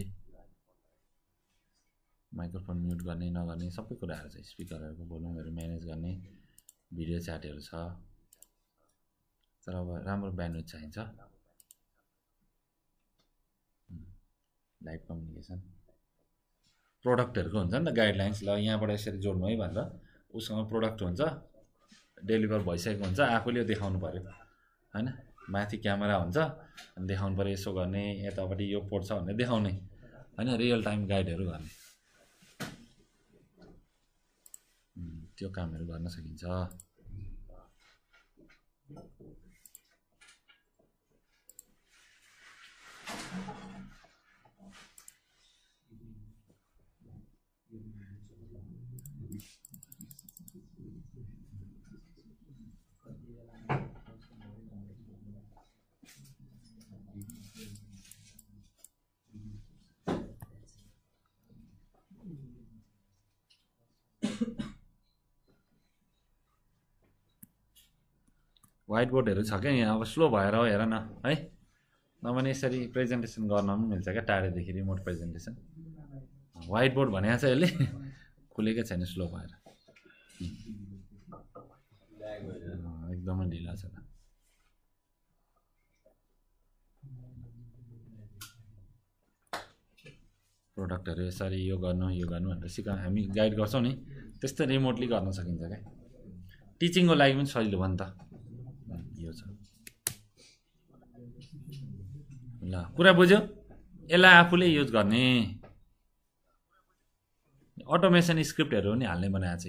माइक्रोफोन म्युट गर्ने नगर्ने सबै कुराहरु छ स्पिकरहरुको भोल्युमहरु म्यानेज गर्ने भिडियो च्याटहरु छ तर अब राम्रो ब्यान्डविड्थ चाहिन्छ लाइभ कम्युनिकेसन प्रोडक्टहरुको हुन्छ नि त गाइडलाइन्स ल यहाँबाट यसरी जोड्नु है भनेर उसँग प्रोडक्ट हुन्छ deliver भइसकेको हुन्छ आफैले देखाउनु पर्यो हैन माथि क्यामेरा हुन्छ अनि देखाउनु पर्यो यसो गर्ने यतापटी यो पोर्ट छ भने देखाउने हैन रियल टाइम गाइडहरु गर्ने त्यो कामहरु गर्न सकिन्छ Whiteboard is okay. I was slow by raw erana. I no necessary presentation gone will take a tired the remote presentation. Whiteboard one has a colleague and slow by product. Sorry, you got no, and the Sika Hami guide Gosoni test the remotely got no second. Teaching or live in soil Levanta. ला पूरा बुझ्यो एला आफुले युज गर्ने अटोमेसन स्क्रिप्टहरु पनि हाल्ने बनाए छ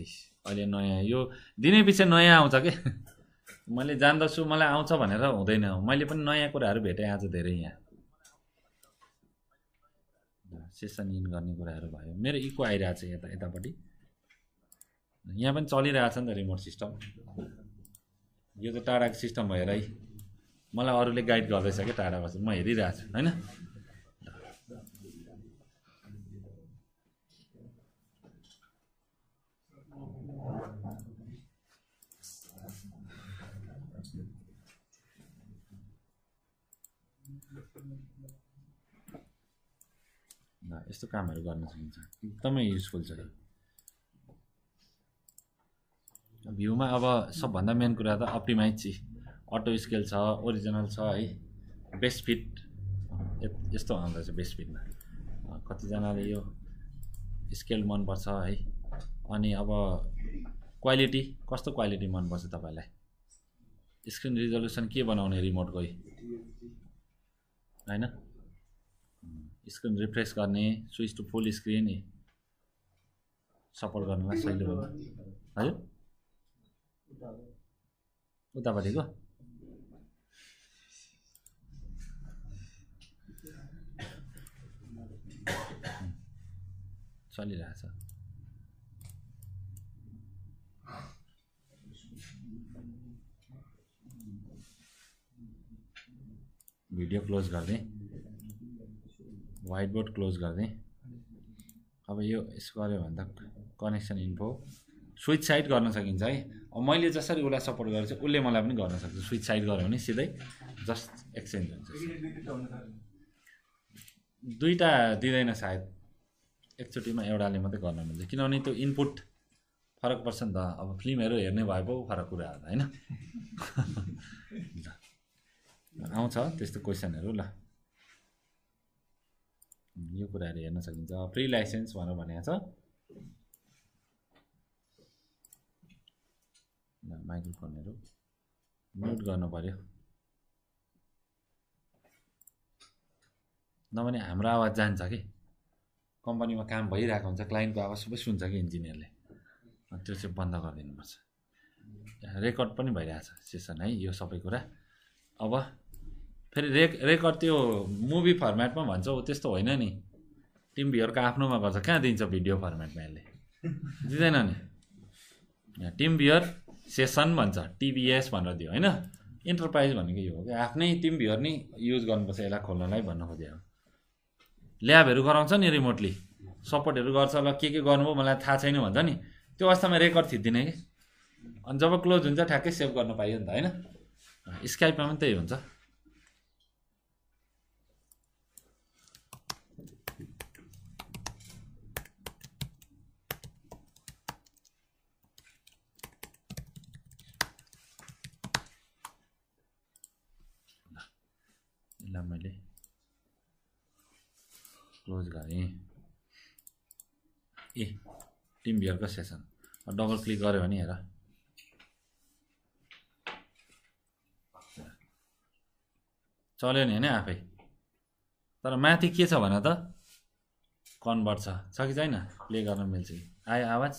अहिले नयाँ यो दिनैपछि नयाँ आउँछ के मैले जान्दछु मलाई आउँछ भनेर हुँदैन मैले पनि नयाँ कुराहरु भेटे आज धेरै यहाँ सेसन इन गर्ने कुराहरु भयो मेरो इको आइरा छ यता यतापटी यहाँ पनि चलिरा छ नि त रिमोट सिस्टम यो त टाडाको सिस्टम भएर है मलाई अरुले गाइड गर्दैछ के टाडा बस्छु म हेरिराछु हैन न यस्तो कामहरु गर्न सकिन्छ एकदमै युजफुल छ भ्यूमा अब सबभन्दा मेन कुरा त अप्टिमाइज छ अटो स्केल छ ओरिजिनल छ है बेस्ट फिट यस्तो आउँदा छ बेस्ट फिटमा कति जनाले यो स्केल मन पर्छ है अनि अब क्वालिटी कस्तो क्वालिटी मन पर्छ तपाईलाई स्क्रिन रिजोल्युसन के बनाउने रिमोटको हैन स्क्रिन रिफ्रेश गर्ने switch to full screen support गर्नलाई सजिलो हो हजुर उतापटिको चलिरहेछ भिडियो क्लोज गर्ने व्हाइट बोर्ड क्लोज गर्ने अब यो यसो गरे भन्दा कनेक्सन इन्फो स्विच साइड गर्न सकिन्छ है अब मैले जसरी उला सपोर्ट गर्छु उले मलाई पनि गर्न सक्छ स्विच साइड गर्यो भने सिधै जस्ट एक्सचेन्ज हुन्छ दुईटा दिदैन सायद एकचोटीमा एउटाले मात्रै गर्न मिल्छ किनभने त्यो इनपुट फरक पर्छ नि त अब फिल्महरु हेर्ने भए पो फरक कुरा हो हैन आउँछ त्यस्तो क्वेशनहरु ल यो कुराहरु हेर्न सकिन्छ फ्री लाइसेन्स भनेर भनेको छ ल माइक्रोफोनहरु म्युट गर्न पर्यो नभने हाम्रो आवाज जान्छ के कम्पनीमा काम भइराको हुन्छ क्लाइन्टको आवाज सबै सुन्छ के इन्जिनियरले त्यो चाहिँ बन्द गरिदिनु पर्छ रेकर्ड पनि भइराछ सेसन है यो सबै कुरा अब फेरि रेकर्ड त्यो मुभी फर्मेटमा भन्छ त्यस्तो होइन नि टिम भ्युअरको आफ्नोमा गर्छ कहाँ दिन्छ भिडियो फर्मेटमा यसले दिदैन नि यहाँ टिम भ्युअर सेसन भन्छ टिभीएस भनेर दियो हैन एन्टरप्राइज भनेको यो हो के आफ्नै टिम भ्युअर नि युज गर्नुपर्छ यसलाई खोल्नलाई भन्न खोजेको ल्याबहरु गराउँछ नि रिमोटली सपोर्टहरु गर्छ ल के गर्नु मलाई थाहा छैन भन्छ नि त्यो अवस्थामा रेकर्ड थिदिने के अनि जब क्लोज हुन्छ ठ्याक्कै सेभ गर्न पाइयो नि त हैन स्काइपमा पनि त्यही हुन्छ ल मैले क्लोज गरे ए टिम भ्युअरको सेसन डबल क्लिक गर्यो भने हेर चल्यो नि हैन आफै तर माथि के छ भने त कन्भर्ट छ कि छैन प्ले गर्न मिल्छ आयो आवाज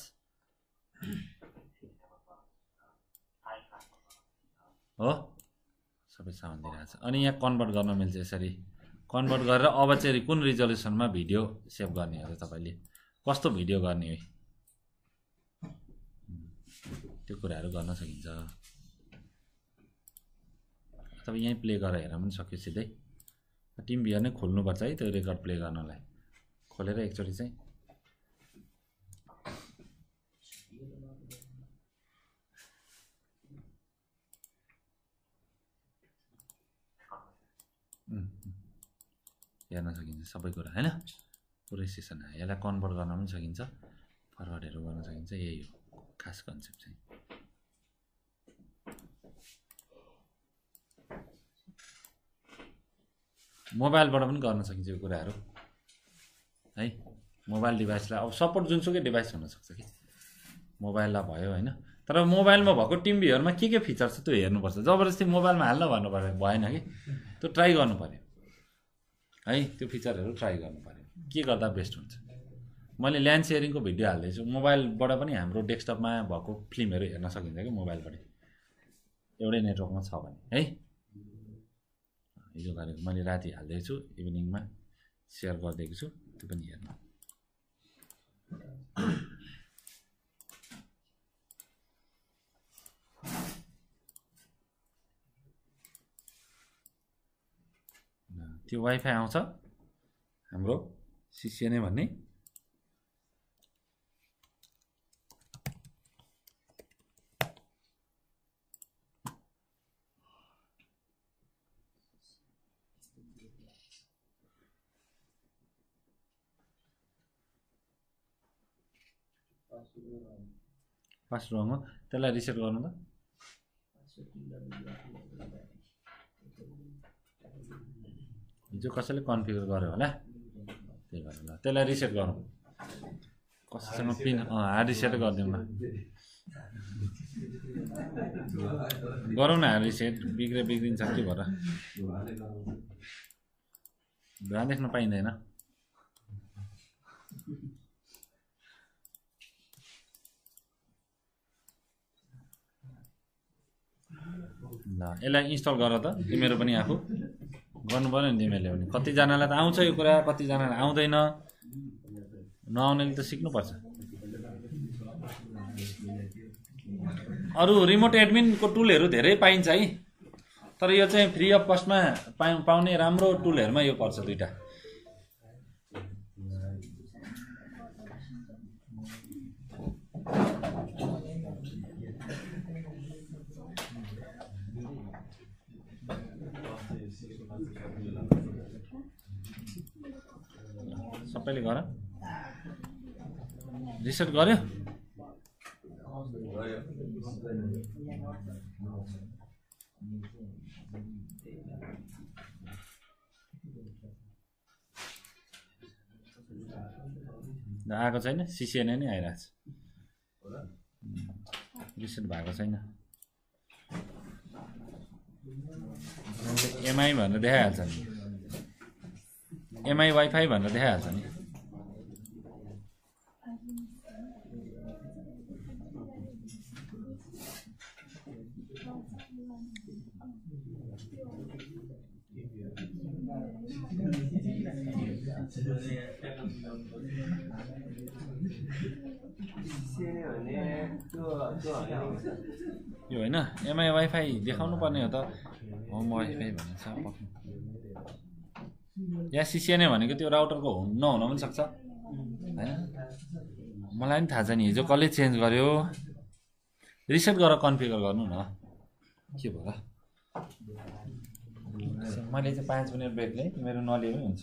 हो सबै साउन्ड दिइराछ अनि यहाँ कन्भर्ट गर्न मिल्छ यसरी कन्भर्ट गरेर अब चाहिँ कुन रिजोल्युसनमा भिडियो सेभ गर्ने हो तपाईले कस्तो भिडियो गर्ने हो त्यो कुराहरु गर्न सकिन्छ तब यही प्ले गरेर हेर्न पनि सक्यो सिधै टिम भियर नै खोल्नु पर्छ है त्यो रेकर्ड प्ले गर्नलाई खोलेर एकचोटी चाहिँ हेर्न सकिन्छ सबै कुरा हैन पुरै सेसन आयो यसलाई कन्भर्ट गर्न पनि सकिन्छ फरवर्डहरु गर्न सकिन्छ यही हो खास कन्सेप्ट चाहिँ मोबाइलबाट पनि गर्न सकिन्छ यो कुराहरु है मोबाइल डिभाइसलाई अब सपोर्ट जुनसुकै डिभाइस हुन सक्छ के मोबाइलला भयो हैन तर मोबाइलमा भएको टिम भियरमा के फिचर छ त्यो हेर्नु पर्छ जबरजस्ती मोबाइलमा हाल्न भन्नु भएन के त्यो ट्राई गर्नु पर्यो है त्यो फिचरहरु ट्राई गर्नु पर्यो के गर्दा बेस्ट हुन्छ मैले ल्यान्ड शेयरिङको भिडियो हाल्दैछु मोबाइलबाट पनि हाम्रो डेस्कटपमा भएको फिल्महरु हेर्न सकिन्छ के मोबाइलबाट एउटै नेटवर्कमा छ भने है हिजो गरेको मैले राति हाल्दैछु इभिनिङमा शेयर गर्दैछु त्यो पनि हेर्नु त्यो वाइफाई आउँछ हाम्रो सिसिएन भन्ने पास रङ हो त्यसलाई रिसेट गर्नु त हिजो कसैले कन्फिगर गर्यो होला त्यही भएर ल त्यसलाई रिसेट गरौँ कसैसँग पिन हार्ड रिसेट गर्दियौँ न गरौँ न हार्ड रिसेट बिग्रिन्छ कि भएर ध्यान देख्न पाइँदैन यसलाई इन्स्टल गर त तिमीहरु पनि आफु गर्नु पर्यो नि तिमीले पनि कति जनालाई त आउँछ यो कुरा कति जनालाई आउँदैन नआउनेले त सिक्नु पर्छ अरु रिमोट एडमिन को टुलहरु धेरै पाइन्छ है तर यो चाहिँ फ्री अफ कस्टमा पाउने राम्रो टुलहरुमा यो पर्छ दुईटा सबैले गर रिसेट गर्यो आएको छैन सिसिएन नै आइराछ रिसेट भएको छैन एमआई भनेर देखाइहाल्छ नि एमआई वाइफाई भनेर देखाइहाल्छ नि यो हैन एमआई वाइफाई देखाउनु पर्ने हो त होम वाइफाई भन्छ यहाँ सिसिएन भनेको त्यो राउटरको होम नहुन पनि सक्छ हैन मलाई नि थाहा छैन हिजो कसले चेन्ज गर्यो रिसेट गरेर कन्फिगर गर्नु न के भयो मैले चाहिँ 5 मिनेट ब्रेक लिएँ मेरो नलिए पनि हुन्छ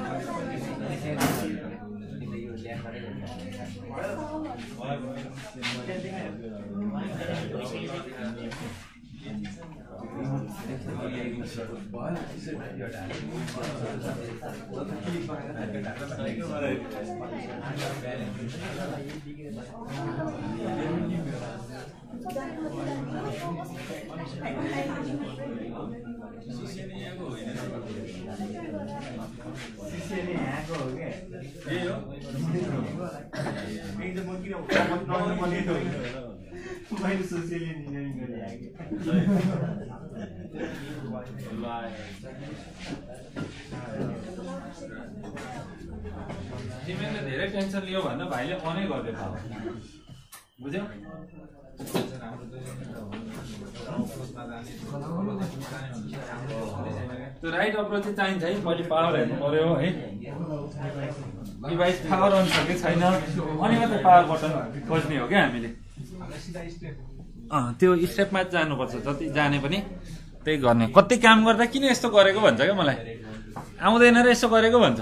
new again. Two step my Jan was Janibani. They got me. What the camera, the king is to go again. I'm the nearest of Oregon.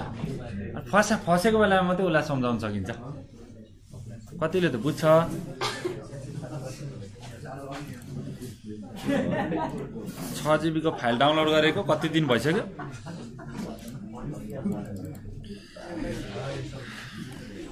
First, a possible Amatula some down Saginta. What is the butcher? Charge because file download करेको कति दिन भइसक्यो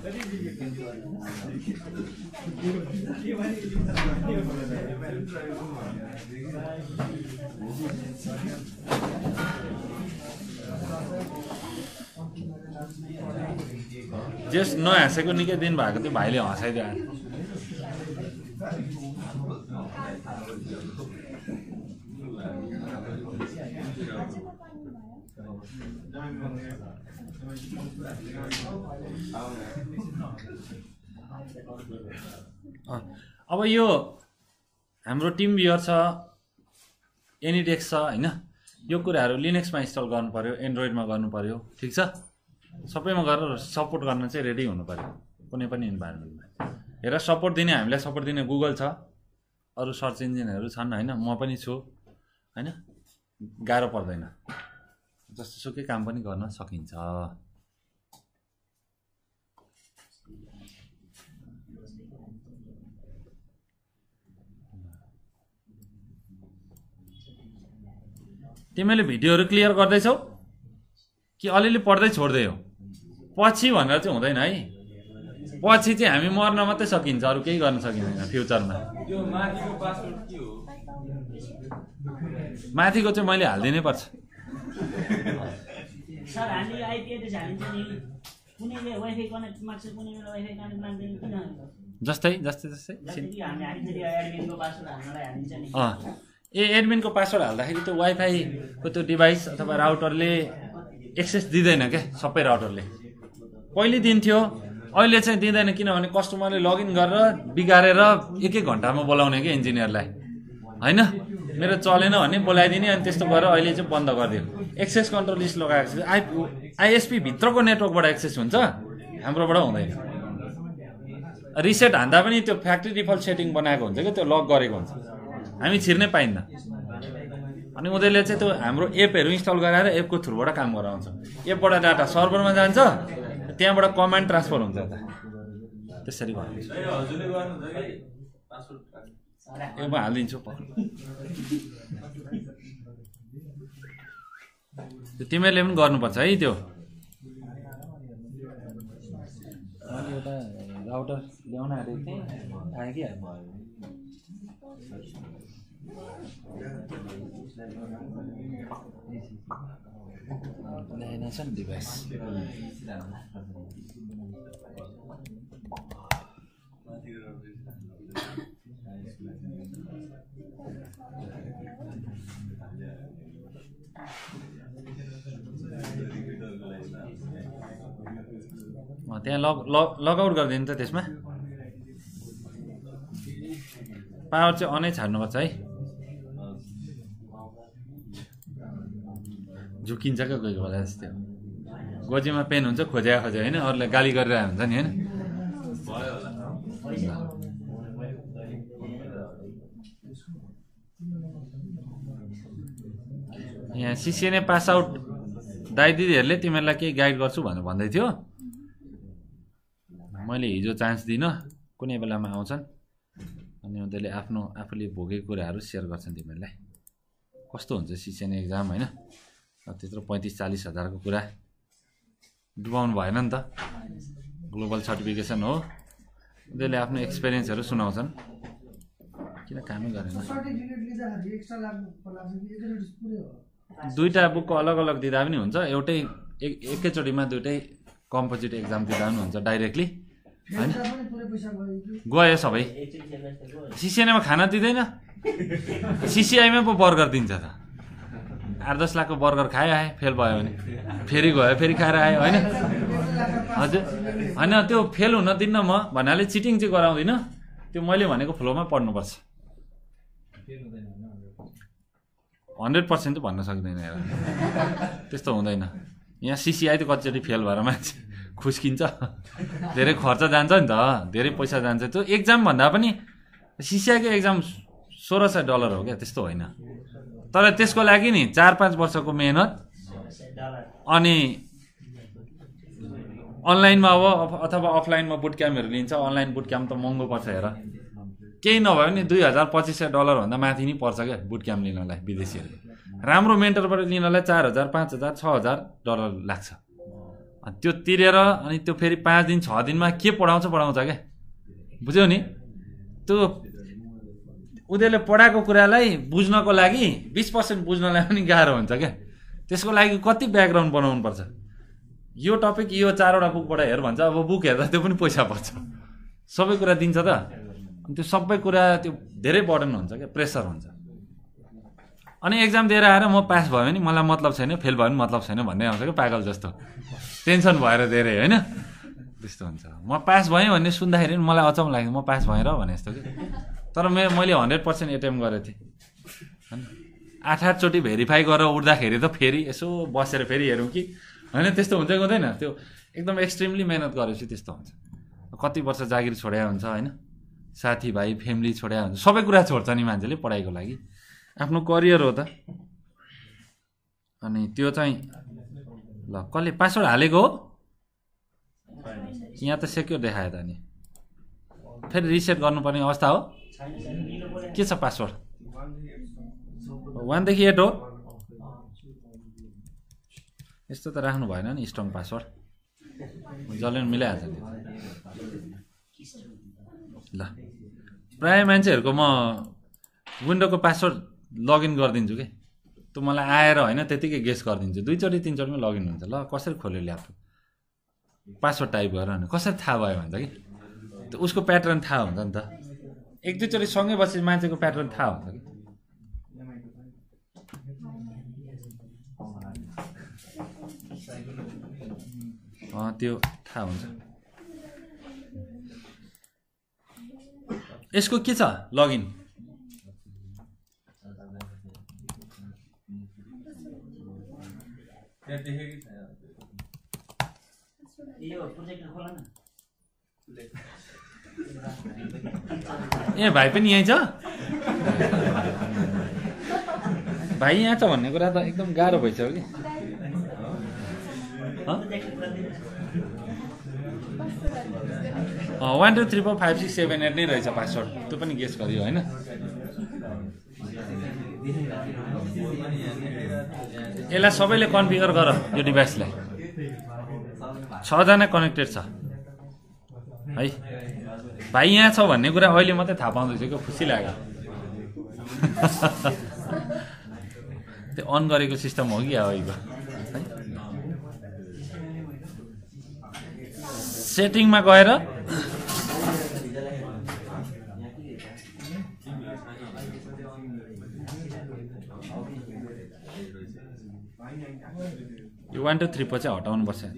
जस नहाँसेको निकै दिन भएको थियो भाइले हँसाइदियो अब यो हाम्रो टिम भ्यूअर छ एनिडेक्स छ हैन यो कुराहरु लिनक्समा इन्स्टल गर्नु पर्यो एन्ड्रोइडमा गर्नु पर्यो ठीक छ सबैमा गरेर सपोर्ट गर्न चाहिँ रेडी हुनु पर्यो कुनै पनि इन्भाइरोमेन्टमा हेर सपोर्ट दिने हामीलाई सपोर्ट दिने गुगल छ अरु सर्च इन्जिनहरु छन् हैन म पनि छु हैन गाह्रो पर्दैन जस्तो सुकै काम पनि गर्न सकिन्छ तिमीले भिडियोहरु क्लियर गर्दै छौ कि अलिअलि पढ्दै छोड्दै हो पछि भनेर चाहिँ हुँदैन है पछि चाहिँ हामी मर्न मात्रै सकिन्छ अरु केही गर्न सकिदैन फ्युचरमा यो माथिको पासवर्ड के हो माथिको चाहिँ मैले हाल्दिनै पर्छ सर हामी आइपी एड्रेस हालिन्छ नि कुनैले वाइफाई कनेक्ट माग्छ कुनैले वाइफाई कनेक्ट माग्दैन किन जस्तै हामी हालिदियो एडमिनको पासवर्ड हामीलाई हालिन्छ नि ए एडमिनको पासवर्ड हाल्दाखेरि त्यो वाइफाईको त्यो डिभाइस अथवा राउटरले एक्सेस दिदैन के सबै राउटरले पहिले दिन्थ्यो अहिले चाहिँ दिदैन किनभने कस्टमरले लगइन गरेर बिगारेर एक एक घण्टामा बोलाउने के इन्जिनियरलाई हैन मेरो चलेन भने बोलाइदिने अनि त्यस्तो गरेर अहिले चाहिँ बन्द गर्दियो एक्सेस कन्ट्रोल लिस्ट लगाएको छ आईएसपी भित्रको नेटवर्कबाट एक्सेस हुन्छ हाम्रोबाट हुँदैन रिसेट हान्दा पनि त्यो फ्याक्ट्री डिफल्ट सेटिङ बनाएको हुन्छ के त्यो लक गरेको हुन्छ हामी छिर्नै पाइन्न अनि उनीहरुले चाहिँ त्यो हाम्रो एपहरु इन्स्टल गराएर एपको थ्रुबाट काम गराउँछ एपबाट डाटा सर्भरमा जान्छ त्यहाँबाट कमान्ड ट्रान्सफर हुन्छ त त्यसरी गर्नु हजुरले गर्नु हुन्छ के पासवर्ड ए म हालिदिन्छु त्यो तिमीले पनि गर्नुपर्छ है त्यो अनि एउटा राउटर ल्याउन आएको थिएँ आए कि Nation device. Then log out कर देंगे तो इसमें पावर से ऑन ही छानना पड़ता है झुकिन्छ के कोही बेला जस्तो गोजीमा पेन हुन्छ खोज्या खोज्या हैन अरूले गाली गरिरहेको हुन्छ नि हैन भयो होला यहाँ सिसिएनए पास आउट दाइ दिदीहरुले तिमीलाई के गाइड गर्छु भन्दै थियो मैले हिजो चान्स दिन कुनै बेलामा आउँछन् अनि उनीहरुले आफ्नो आफूले भोगेको कुराहरु शेयर गर्छन् तिमीलाई कस्तो हुन्छ सिसिएनए एक्जाम हैन त्यत्रो 35-40 हजार को कुरा डुबाउनु भएन नि त ग्लोबल सर्टिफिकेसन हो उनीहरुले आफ्नो एक्सपीरियन्सहरु सुनाउँछन् किन कामै गरेन दुईटा बुकको अलग अलग दिदा पनि हुन्छ एउटै एकैचोटीमा दुईटै कम्पोजिट एक्जाम दिदा पनि हुन्छ डाइरेक्टली हैन गयो सबै सिसिएनमा खाना दिदैन सिसिआईमा पो बर्गर दिन्छ त 8-10 लाख को बर्गर खाए आए फेल भयो भने फेरि गयो फेरि खाएर आयो हैन हजुर हैन त्यो फेल हुन दिन्न म भन्नाले चिटिङ चाहिँ गराउँदिन त्यो मैले भनेको फ्लोमा पढ्नु पर्छ 100% त भन्न सक्दैन यार त्यस्तो हुँदैन यहाँ सीसीआई त कतिचोटी फेल भएर मान्छे खुस्किन्छ धेरै खर्च जान्छ नि त धेरै पैसा जान्छ त्यो एक्जाम भन्दा पनि सीसीआई को एक्जाम $1600 हो क्या त्यस्तो होइन तर त्यसको लागि नि 4-5 वर्षको मेहनत अनि अनलाइनमा अब अथवा अफलाइनमा बुट क्याम्पहरु लिन्छ अनलाइन बुट क्याम्प त महँगो पर्छ हेर केही नभए नि $2,500 भन्दा माथि नै पर्छ के बुट क्याम्प लिनलाई विदेशीहरु राम्रो मेन्टरबाट लिनलाई $4,000-5,000 लाग्छ अनि त्यो तिरेर अनि त्यो फेरि 5 दिन 6 दिनमा के पढाउँछ के बुझ्यौ नि त्यो उनीहरुले पढाएको कुरालाई बुझ्नको लागि 20% बुझ्नलाई पनि गाह्रो हुन्छ के त्यसको लागि कति ब्याकग्राउन्ड बनाउनु पर्छ यो टपिक यो 4 वटा बुकबाट हेर भन्छ अब बुक हेर्दा त्यो पनि पैसा पर्छ सबै कुरा दिन्छ त अनि त्यो सबै कुरा त्यो धेरै बर्डन हुन्छ के प्रेसर हुन्छ अनि एक्जाम दिएर आएर म पास भयो भने मलाई मतलब छैन फेल भयो भने मतलब छैन भन्ने आउँछ के पागल जस्तो टेन्सन भएर धेरै हैन त्यस्तो हुन्छ म पास भएँ भन्ने सुन्दाखेरि नि मलाई अचम्म लाग्यो म पास भएर भने जस्तो के तर मैले 100% एटेम्प गरेको थिएँ हैन 8-8 चोटी भेरिफाई गरेर उड्दाखेरि त फेरि यसो बसेर फेरि हेरौँ कि हैन त्यस्तो हुन्छ हुँदैन त्यो एकदम एक्सट्रीमली मेहनत गरेपछि त्यस्तो हुन्छ कति वर्ष जागिर छोड्या हुन्छ हैन साथीभाइ फ्यामिली छोड्या हुन्छ सबै कुरा छोड्छ नि मान्छेले पढाइको लागि आफ्नो करियर हो त अनि त्यो चाहिँ ल कसले पासवर्ड हालेको हो यहाँ त सेक्युर देखायो त नि फेरि रिसेट गर्नुपर्ने अवस्था हो के छ पासवर्ड 1 देखि 8 हो यस्तो त राख्नु भएन नि स्ट्रङ पासवर्ड जसले मिलाइहाल्छ ल प्राय मान्छेहरुको म विन्डोको पासवर्ड लगइन गर्दिन्छु के त्यो मलाई आएर हैन त्यतिकै गेस गर्दिन्छु दुई चोटी तीन चोटीमा लगइन हुन्छ ल कसरी खोल्यो ल्यापटप पासवर्ड टाइप गर न कसरी थाहा भयो भन्छ कि त्यो उसको प्याटर्न थाहा हुन्छ नि त एक दुई चोटी सँगै बसेर मान्छेको प्याटर्न थाहा हुन्छ कि त्यो थाहा हुन्छ यसको के छ लगइन ए भाइ पनि यही छ भाइ यहाँ छ भन्ने कुरा त एकदम गाह्रो भइसक्यो कि अ 1 2 3 4 5 6 7 8 नै रहेछ पासवर्ड त्यो पनि गेस गरियो हैन एला सबैले कन्फिगर गर यो डिभाइसलाई 6 जना कनेक्टेड छ है भाइ यहाँ छ भन्ने कुरा अहिले मात्रै थाहा पाउँदैछ के खुसी लाग्यो त्यो अन गरेको सिस्टम हो कि आइको सेटिंग में गएर यो 1 2 3 पछि चाहिँ हटाउनु पर्छ ल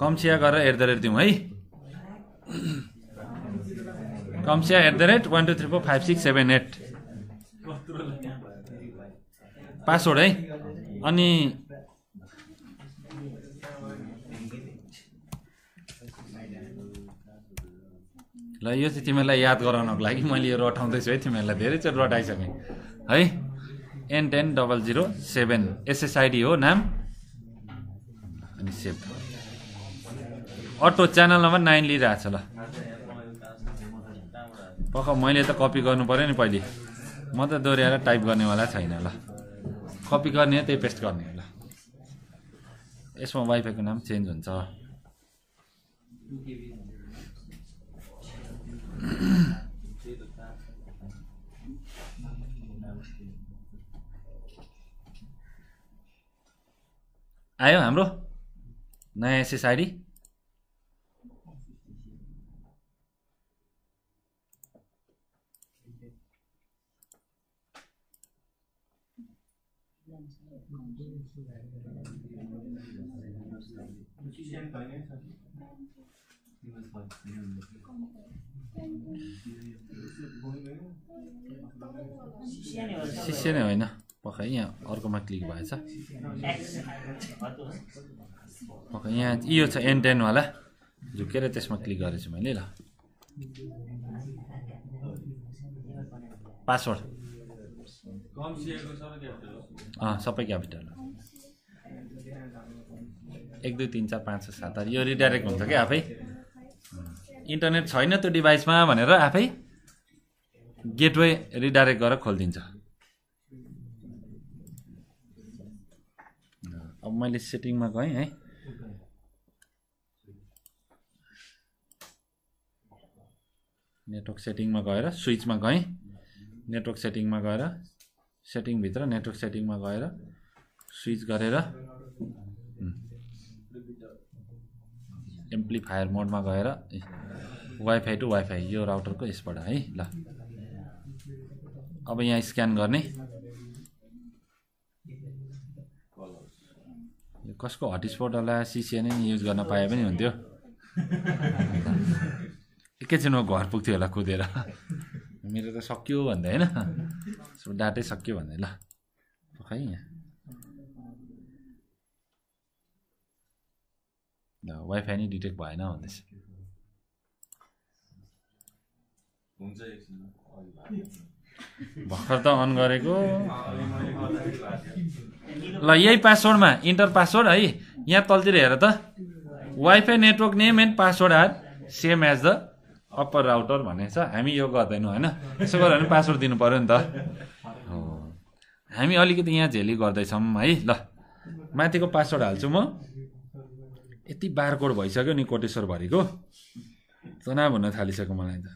कमसिया गरेर @ दिउँ है कमसिया @ 1 2 3 4 5 6 7 8 पासवर्ड है अनि ल यो चाहिँ तिमीलाई याद गराउनको लागि मैले यो रटाउँदै छु है तिमीलाई धेरै चोट रटाइसके है N10 007 SSID हो नाम अनि सेभ अटो च्यानल नम्बर 9 लिइराछ ल पक्का मैले त कपी गर्नु पर्यो नि पहिले म त दोहोर्याएर टाइप गर्नेवाला छैन ल कपी गर्ने त्यही पेस्ट गर्ने ल यसमा वाइफाईको नाम चेन्ज हुन्छ आयो हाम्रो नयाँ एसएसआइडी शिष्य नै होइन पक्का यहाँ अर्कोमा क्लिक भएछ पक्का यहाँ यो छ N10 वाला झुकेर त्यसमा क्लिक गरेछु मैले ल पासवर्ड सबै क्यापिटल 1 2 3 4 5 6 7 8 यो रिडाइरेक्ट हुन्छ के आफै इन्टरनेट छैन त्यो डिभाइसमा भनेर आफै गेटवे रिडाइरेक्ट गरेर खोलिदिन्छ अब मैले सेटिङमा गएँ है नेटवर्क सेटिङमा गएर स्विचमा गएँ नेटवर्क सेटिङमा गएर सेटिङ भित्र नेटवर्क सेटिङमा गएर स्विच गरेर एम्प्लिफायर मोडमा गएर वाइफाई टु वाइफाई यो राउटरको यसबाट है ल अब यहाँ स्क्यान गर्ने कसको हटस्पट होला सीसीएन युज गर्न पाए पनि हुन्थ्यो एकैछिन म घर पुग्थ्यो होला कुदेर मेरो त सकियो भन्दै हैन सो डाटै सकियो भन्दै ल खै यहाँ ल वाइफाई नि डिटेक्ट भएन भन्दैछ हुन्छ एकछिन अहिले भर्खर त अन गरेको ल यही पासवर्डमा इन्टर पासवर्ड है यहाँ तलतिर हेर त wifi network name and password are same as the upper router भनेछ हामी यो गर्दैनौँ हैन यसो गरेर पासवर्ड दिनु पर्यो नि त हो हामी अलिकति यहाँ झेली गर्दैछौँ है ल माथिको पासवर्ड हाल्छु म यति बारकोड भइसक्यो नि कोटेश्वर भरिको तनाव हुन थालिसक्यो मलाई त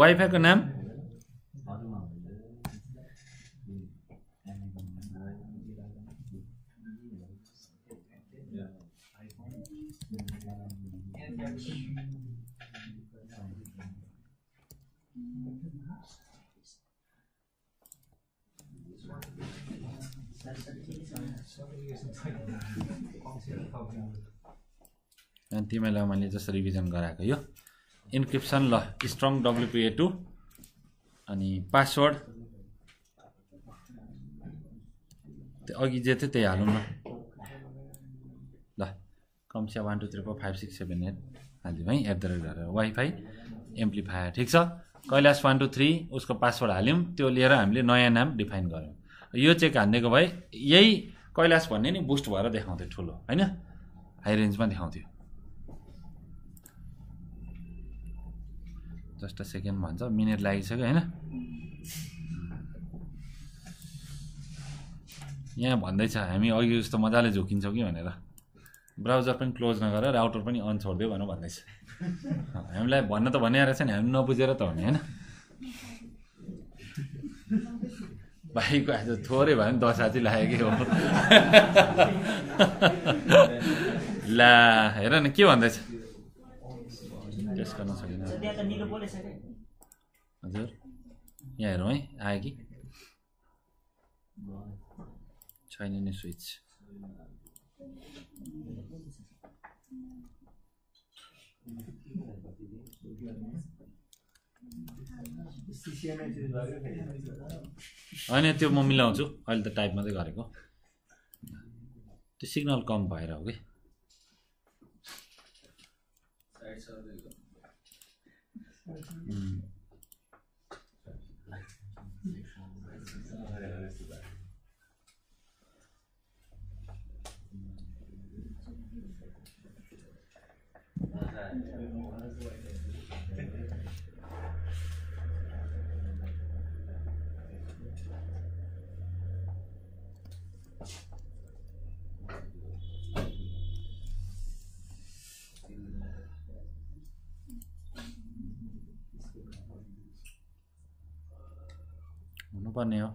वाइफाई को नाम तिमीलाई मैले जसरी रिभिजन गराएको यो इन्क्रिप्सन ल स्ट्रङ WPA2 अनि पासवर्ड त्यो अघि जे थियो त्यही हालौँ न ल कम्स 1 2 3 4 5 6 7 8 हाल्दिउँ है @ गरेर वाइफाई एम्प्लिफायर ठिक छ कैलाश 1 2 3 उसको पासवर्ड हाल्यौँ त्यो लिएर हामीले नयाँ नाम डिफाइन गर्यौँ यो चेक हान्नेको भए यही कैलाश भन्ने नि बुस्ट भएर देखाउँथ्यो ठुलो हैन हाई रेन्जमा देखाउँथ्यो जस्ट अ सेकेन्ड भन्छ मिनेट लागिसक्यो हैन यहाँ भन्दैछ हामी अघि जस्तो मजाले झुकिन्छौँ कि भनेर ब्राउजर पनि क्लोज नगर राउटर पनि अन छोड्दियो भनेर भन्दैछ हामीलाई भन्न त भनिरहेको छ नि हामी नबुझेर त हुने हैन भाइको आज थोरै भए पनि दशा चाहिँ लाग्यो के हो ला हेर न के भन्दैछ टेस्ट गर्न सकिन हजुर यहाँ हेरौँ है आयो कि छैन नि स्विच होइन त्यो म मिलाउँछु अहिले त टाइप मात्रै गरेको त्यो सिग्नल कम भएर हो कि पर्ने हो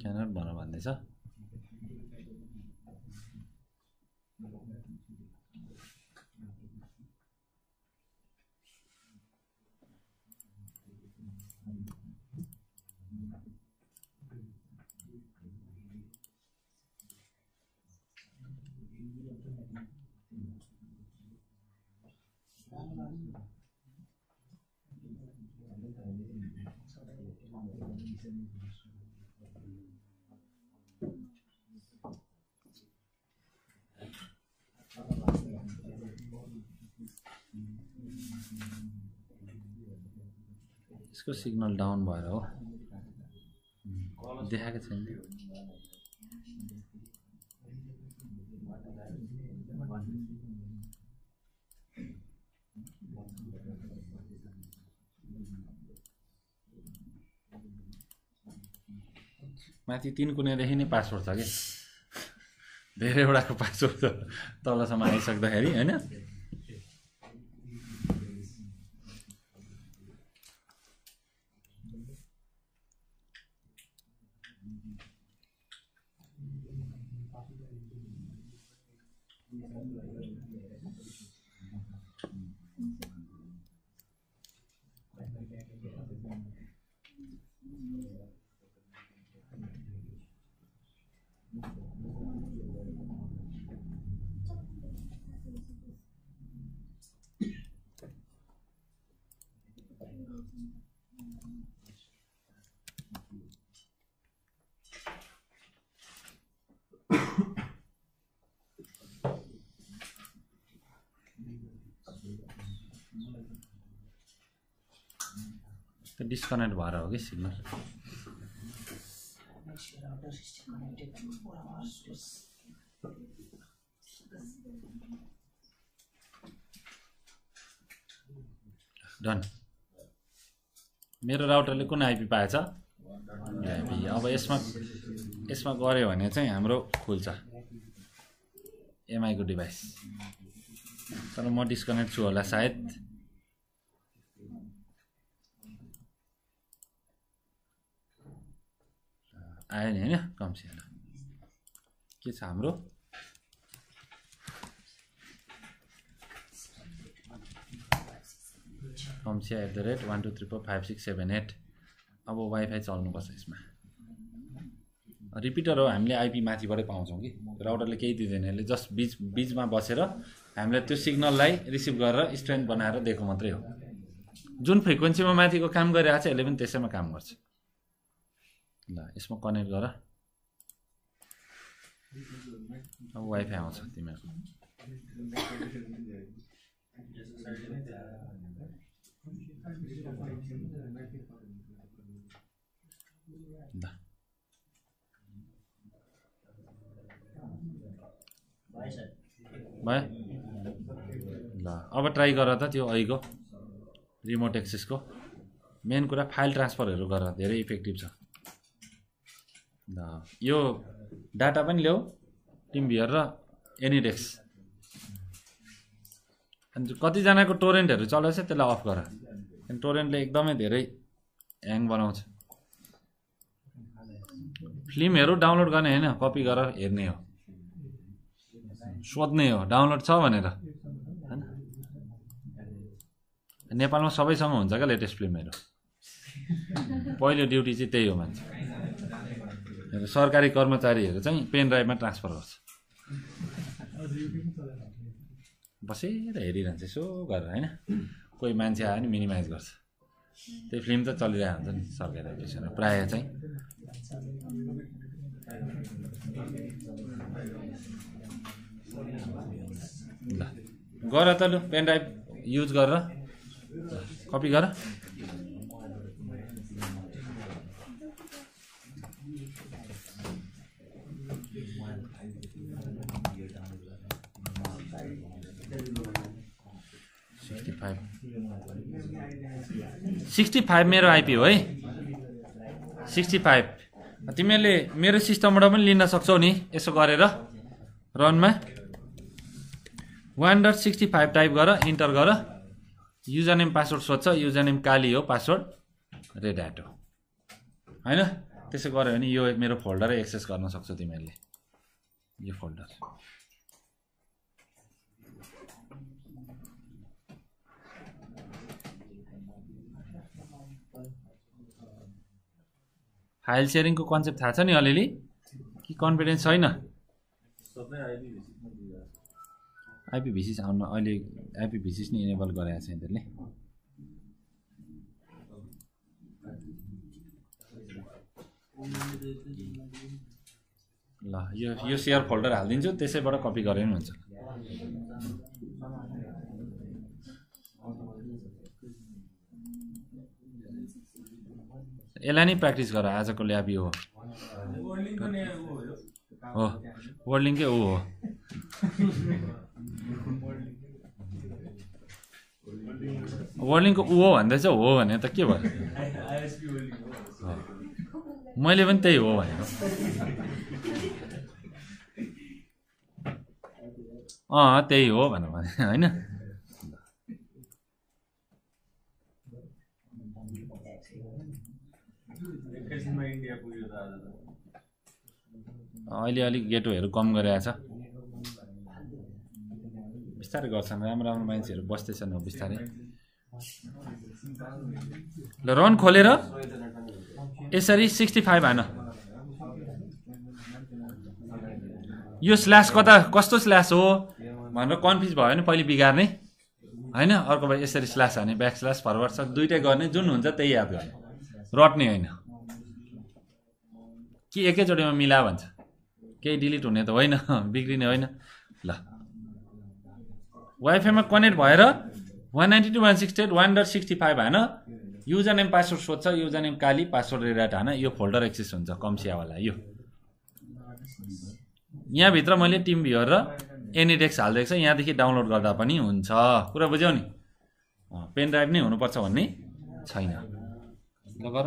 क्यानट भन भन्दैछ इसको सिग्नल डाउन भएर हो देखाएको छैन माथि 3 कुनेदेखि नै पासवर्ड छ के धेरैवटाको पासवर्ड छ तलसम्म आइसक्दाखेरि हैन The disconnect bar होगी सिग्नल done मेरो राउटरले कुन आईपी पाएछ आईपी अब यसमा गर्यो भने चाहिँ हाम्रो खुल्छ एमआई को डिभाइस तर म डिस्कनेक्ट छु होला सायद आयो नि हैन कम से के छ हाम्रो comsia@1234567 8 अब वाइफाई चल्नु पर्छ यसमा रिपिटर हो हामीले आईपी माथिबाटै पाउँछौं कि राउटरले केही दिदैन यसले जस्ट बीचमा बसेर हामीले त्यो सिग्नललाई रिसिभ गरेर स्ट्रेन्थ बनाएर दिएको मात्रै हो जुन फ्रिक्वेन्सीमा माथिको काम गरिरहेको छ यसले पनि त्यसैमा काम गर्छ ल यसमा कनेक्ट गर अब वाइफाई आउँछ तिम्रो ल भयो ल अब ट्राई गर त त्यो अहिको रिमोट एक्सेस को मेन कुरा फाइल ट्रान्सफरहरु गर धेरै इफेक्टिभ छ ल यो डाटा पनि ल्याउ टिम भियर र एनीडेक्स अनि कति जनाको टोरेन्टहरु चलाउँछ त्यसलाई अफ गर अनि टोरेन्टले एकदमै धेरै ह्याङ बनाउँछ फिल्महरु डाउनलोड गर्ने हैन कपी गरेर हेर्ने हो सोध्ने हो डाउनलोड छ भनेर हैन नेपालमा सबैसँग हुन्छ के लेटेस्ट फिल्महरु पहिलो ड्युटी चाहिँ त्यही हो मान्छे सरकारी कर्मचारीहरु चाहिँ पेन ड्राइभमा ट्रान्सफर गर्छ बसेर हेरिरहन्छ यसो गरेर हैन कोही मान्छे आयो नि मिनिमाइज गर्छ त्यो फिल्म त चलिरहेको हुन्छ नि सरकारी अफिसहरु प्राय चाहिँ ल गर त लु पेन ड्राइभ युज गरेर कपी गर #65 मेरो आईपी हो है 65 तिमीले मेरो सिस्टमबाट पनि लिन सक्छौ नि यसो गरेर रनमा 1.65 टाइप गर इन्टर गर युजर नेम पासवर्ड सोध्छ युजर नेम काली हो पासवर्ड रेड ह्याट हो हैन त्यसो गरे भने यो मेरो फोल्डर एक्सेस गर्न सक्छौ तिमीले यो फोल्डर फाइल शेयरिंग को कन्सेप्ट थाहा छ नि अलिअलि कि कन्फिडेन्स छैन सबै आईपीभिसिस आउन अहिले आईपीभिसिस नि इनेबल गरेको छ इन्टरले ल यो शेयर फोल्डर हाल्दिन्छु त्यसैबाट कपी गरे नि हुन्छ यसलाई नै प्र्याक्टिस गर आजको ल्याब यो हो वर्ल्डिङकै हो वर्ल्डिङको ओ भन्दै छ हो भने त के भयो मैले पनि त्यही हो भनेको त्यही हो भनेर भने हैन अहिले अलि गेटोहरु कम गरेको छ बिस्तारै गर्छन् राम्रो राम्रो मान्छेहरु बस्दै छन् हो बिस्तारै ल रन खोलेर यसरी 65 हान यो स्ल्याश कता कस्तो स्ल्याश हो भनेर कन्फ्युज भयो भने पहिले बिगार्ने हैन अर्को बार यसरी स्ल्याश हाने ब्याक स्ल्याश फरवर्ड सब दुईटै गर्ने जुन हुन्छ त्यही याद गर्ने रट्ने हैन के एकै जोडीमा मिला भन्छ केही डिलिट हुने त होइन बिग्रिने होइन ल वाइफाई मा कनेक्ट भएर 192.168.1.65 हैन युजर नेम पासवर्ड सोध्छ user name Kali password Red Hat हैन यो फोल्डर एक्सेस हुन्छ कमसिया वाला यो यहाँ भित्र मैले टिम भ्युअर र एनिडेक्स हाल्दै छ यहाँ देखि डाउनलोड गर्दा पनि हुन्छ कुरा बुझ्यौ नि पेन ड्राइभ नै हुनु पर्छ भन्ने छैन ल गर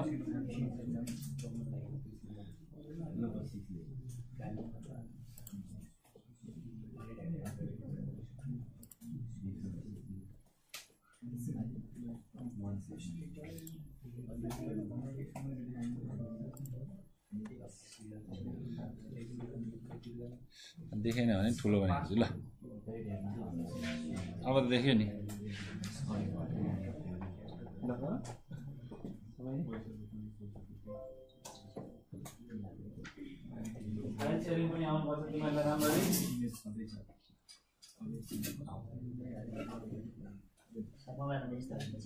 देखेन भने ठुलो भनेछु ल अब त देख्यो नि पासवर्ड मैले चेन्ज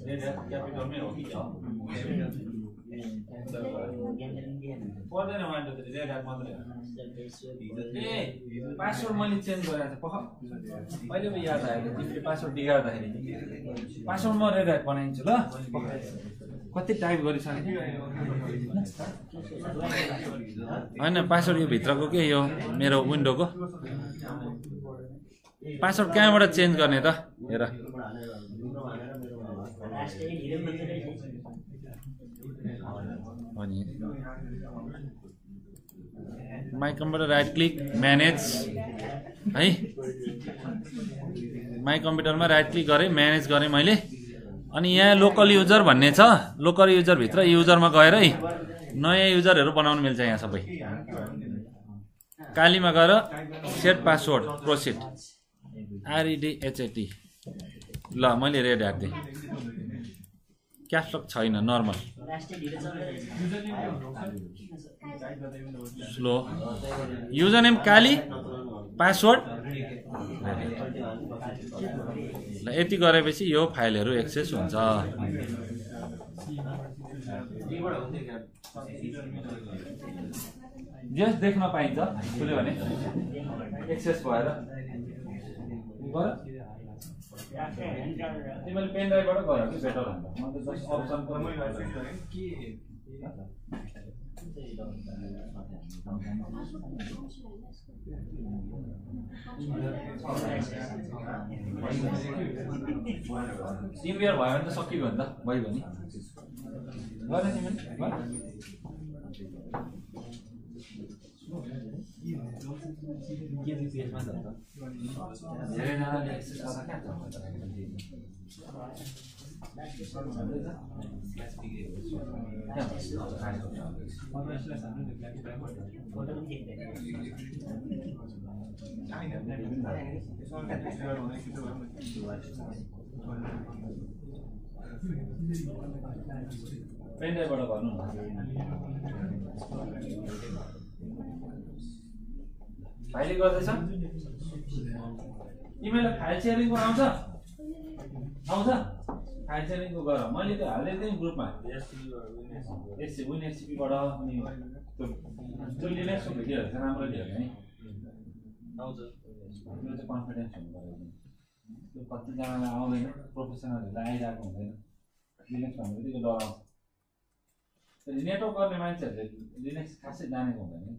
गरेको प मैले पनि याद आयो तिमीले पासवर्ड बिगार्दाखेरि पासवर्ड म रेड ह्याट बनाइदिन्छु ल कति टाइप गरिसक्यो हैन पासवर्ड यो भित्रको के यो मेरो विन्डोको पासवर्ड कहाँबाट चेन्ज गर्ने त हेर My computer right click manage है My computer मा right click गरे manage गरे मैले अनि यहाँ local user भन्ने छ local user भित्र user मा गएर है नयाँ युजरहरु बनाउन मिल्छ यहाँ सबै कालीमा गएर set password proceed REDHAT ल मैले रेड हाते क्याप्सलक छैन normal slow user name Kali password ल यति गरेपछि यो फाइलहरु एक्सेस हुन्छ जस्ट देख्न पाइन्छ खुले भने एक्सेस भएर तिमीले पेन ड्राइभबाट गर कि बेटर हुन्छ म त जस्ट अप्सन पनि गर्छु के टिम भ्युअर भयो भने त सकियो नि त भयो भने गर तिमीले पेन्डाइबाट गर्नु फाइल गर्दैछ इमेल फाइल शेयरिङ को आउँछ फाइल शेयरिङ को गर मैले त हाले त्यही ग्रुपमा एससी विनएसपी बाट अनि त्यो जहिले नै सबै के हुन्छ राम्रो दियो नि आउँछ यो चाहिँ कन्फिडेन्स हुनु पर्यो त्यो कति जनाले आउँदैन प्रोफेसनलहरुलाई आइराको हुँदैन लिनक्स भनेको यो डराउँछ त्यसले नेटवर्क गर्ने मान्छेहरुले लिनक्स खासै जानेको हुँदैन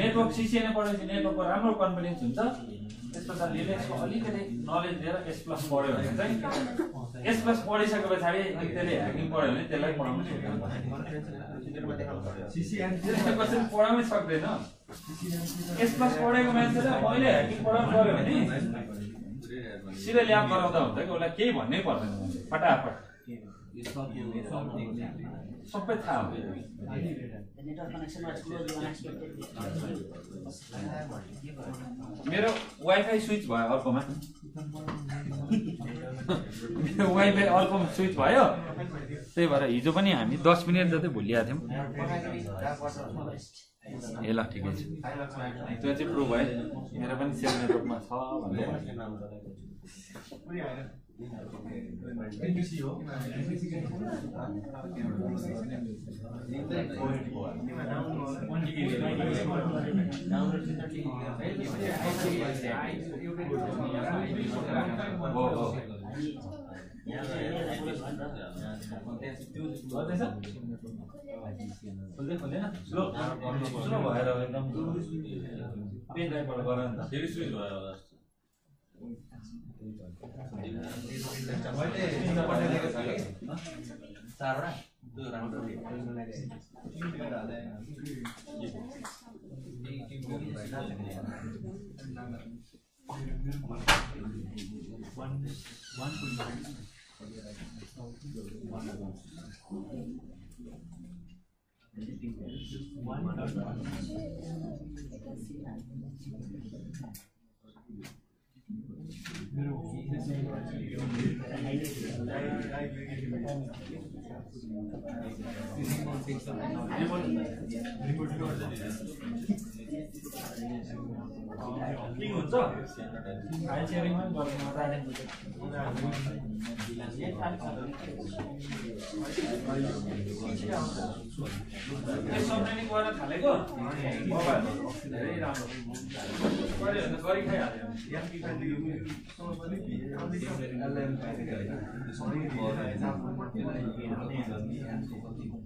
Network CCNA पढ़े जी network पर हमलोग confidence होता है इस पर साल Linux को अलग करे knowledge दे रहा S plus पढ़े होते हैं S plus पढ़े सकते हैं सारे इतने hacking पढ़े होते हैं तेरा पढ़ा मुझे CCNA परसेंट पढ़ा में सकते हैं ना S plus पढ़े को मैंने तेरा पहले hacking पढ़ा पढ़े नहीं सिरे लिया पढ़ा होता है कि वो लोग क्या ही नहीं पढ़ते फटाफट सब पे था नेटवर्क कनेक्शन मेरो वाइफाई स्विच भयो अर्कोमा मेरो वाइफाई अर्कोमा स्विच भयो त्यही भएर हिजो पनि हामी 10 मिनेट जति भुलिया थियौ ए ल ठिकै छ त्यो चाहिँ प्रुभ भयो मेरो पनि सेम नेटवर्कमा छ भन्ने I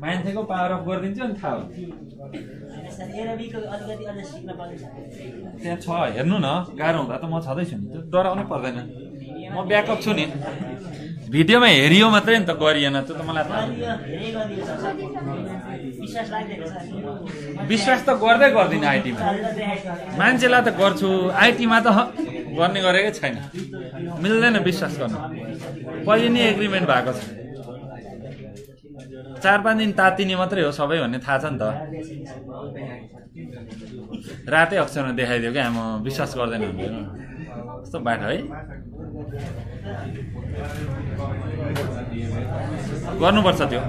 I मान्छेको पावर अफ गरिदिन्छु नि थाहा हुन्छ। त्यहाँ छ हेर्नु न, गाह्रो हुँदा त म छँदैछु नि, त्यो डराउनै पर्दैन, म ब्याकअप छु नि। भिडियोमा हेरियो मात्रै नि त गरिएन, त्यो त मलाई विश्वास त गर्दै गर्दिनँ। आइटीमा मान्छेलाई त गर्छु, आइटीमा त गर्ने गरेकै छैन, मिल्दैन विश्वास गर्नु। पहिले नै एग्रिमेन्ट भएको छ, 4-5 दिन तातिने मात्रै हो सबै भन्ने थाहा छ नि त। रातै अक्षरमा देखाइदियो क्या, आमा विश्वास गर्दैन हुँदैन यस्तो बाटो है। गर्नुपर्छ त्यो,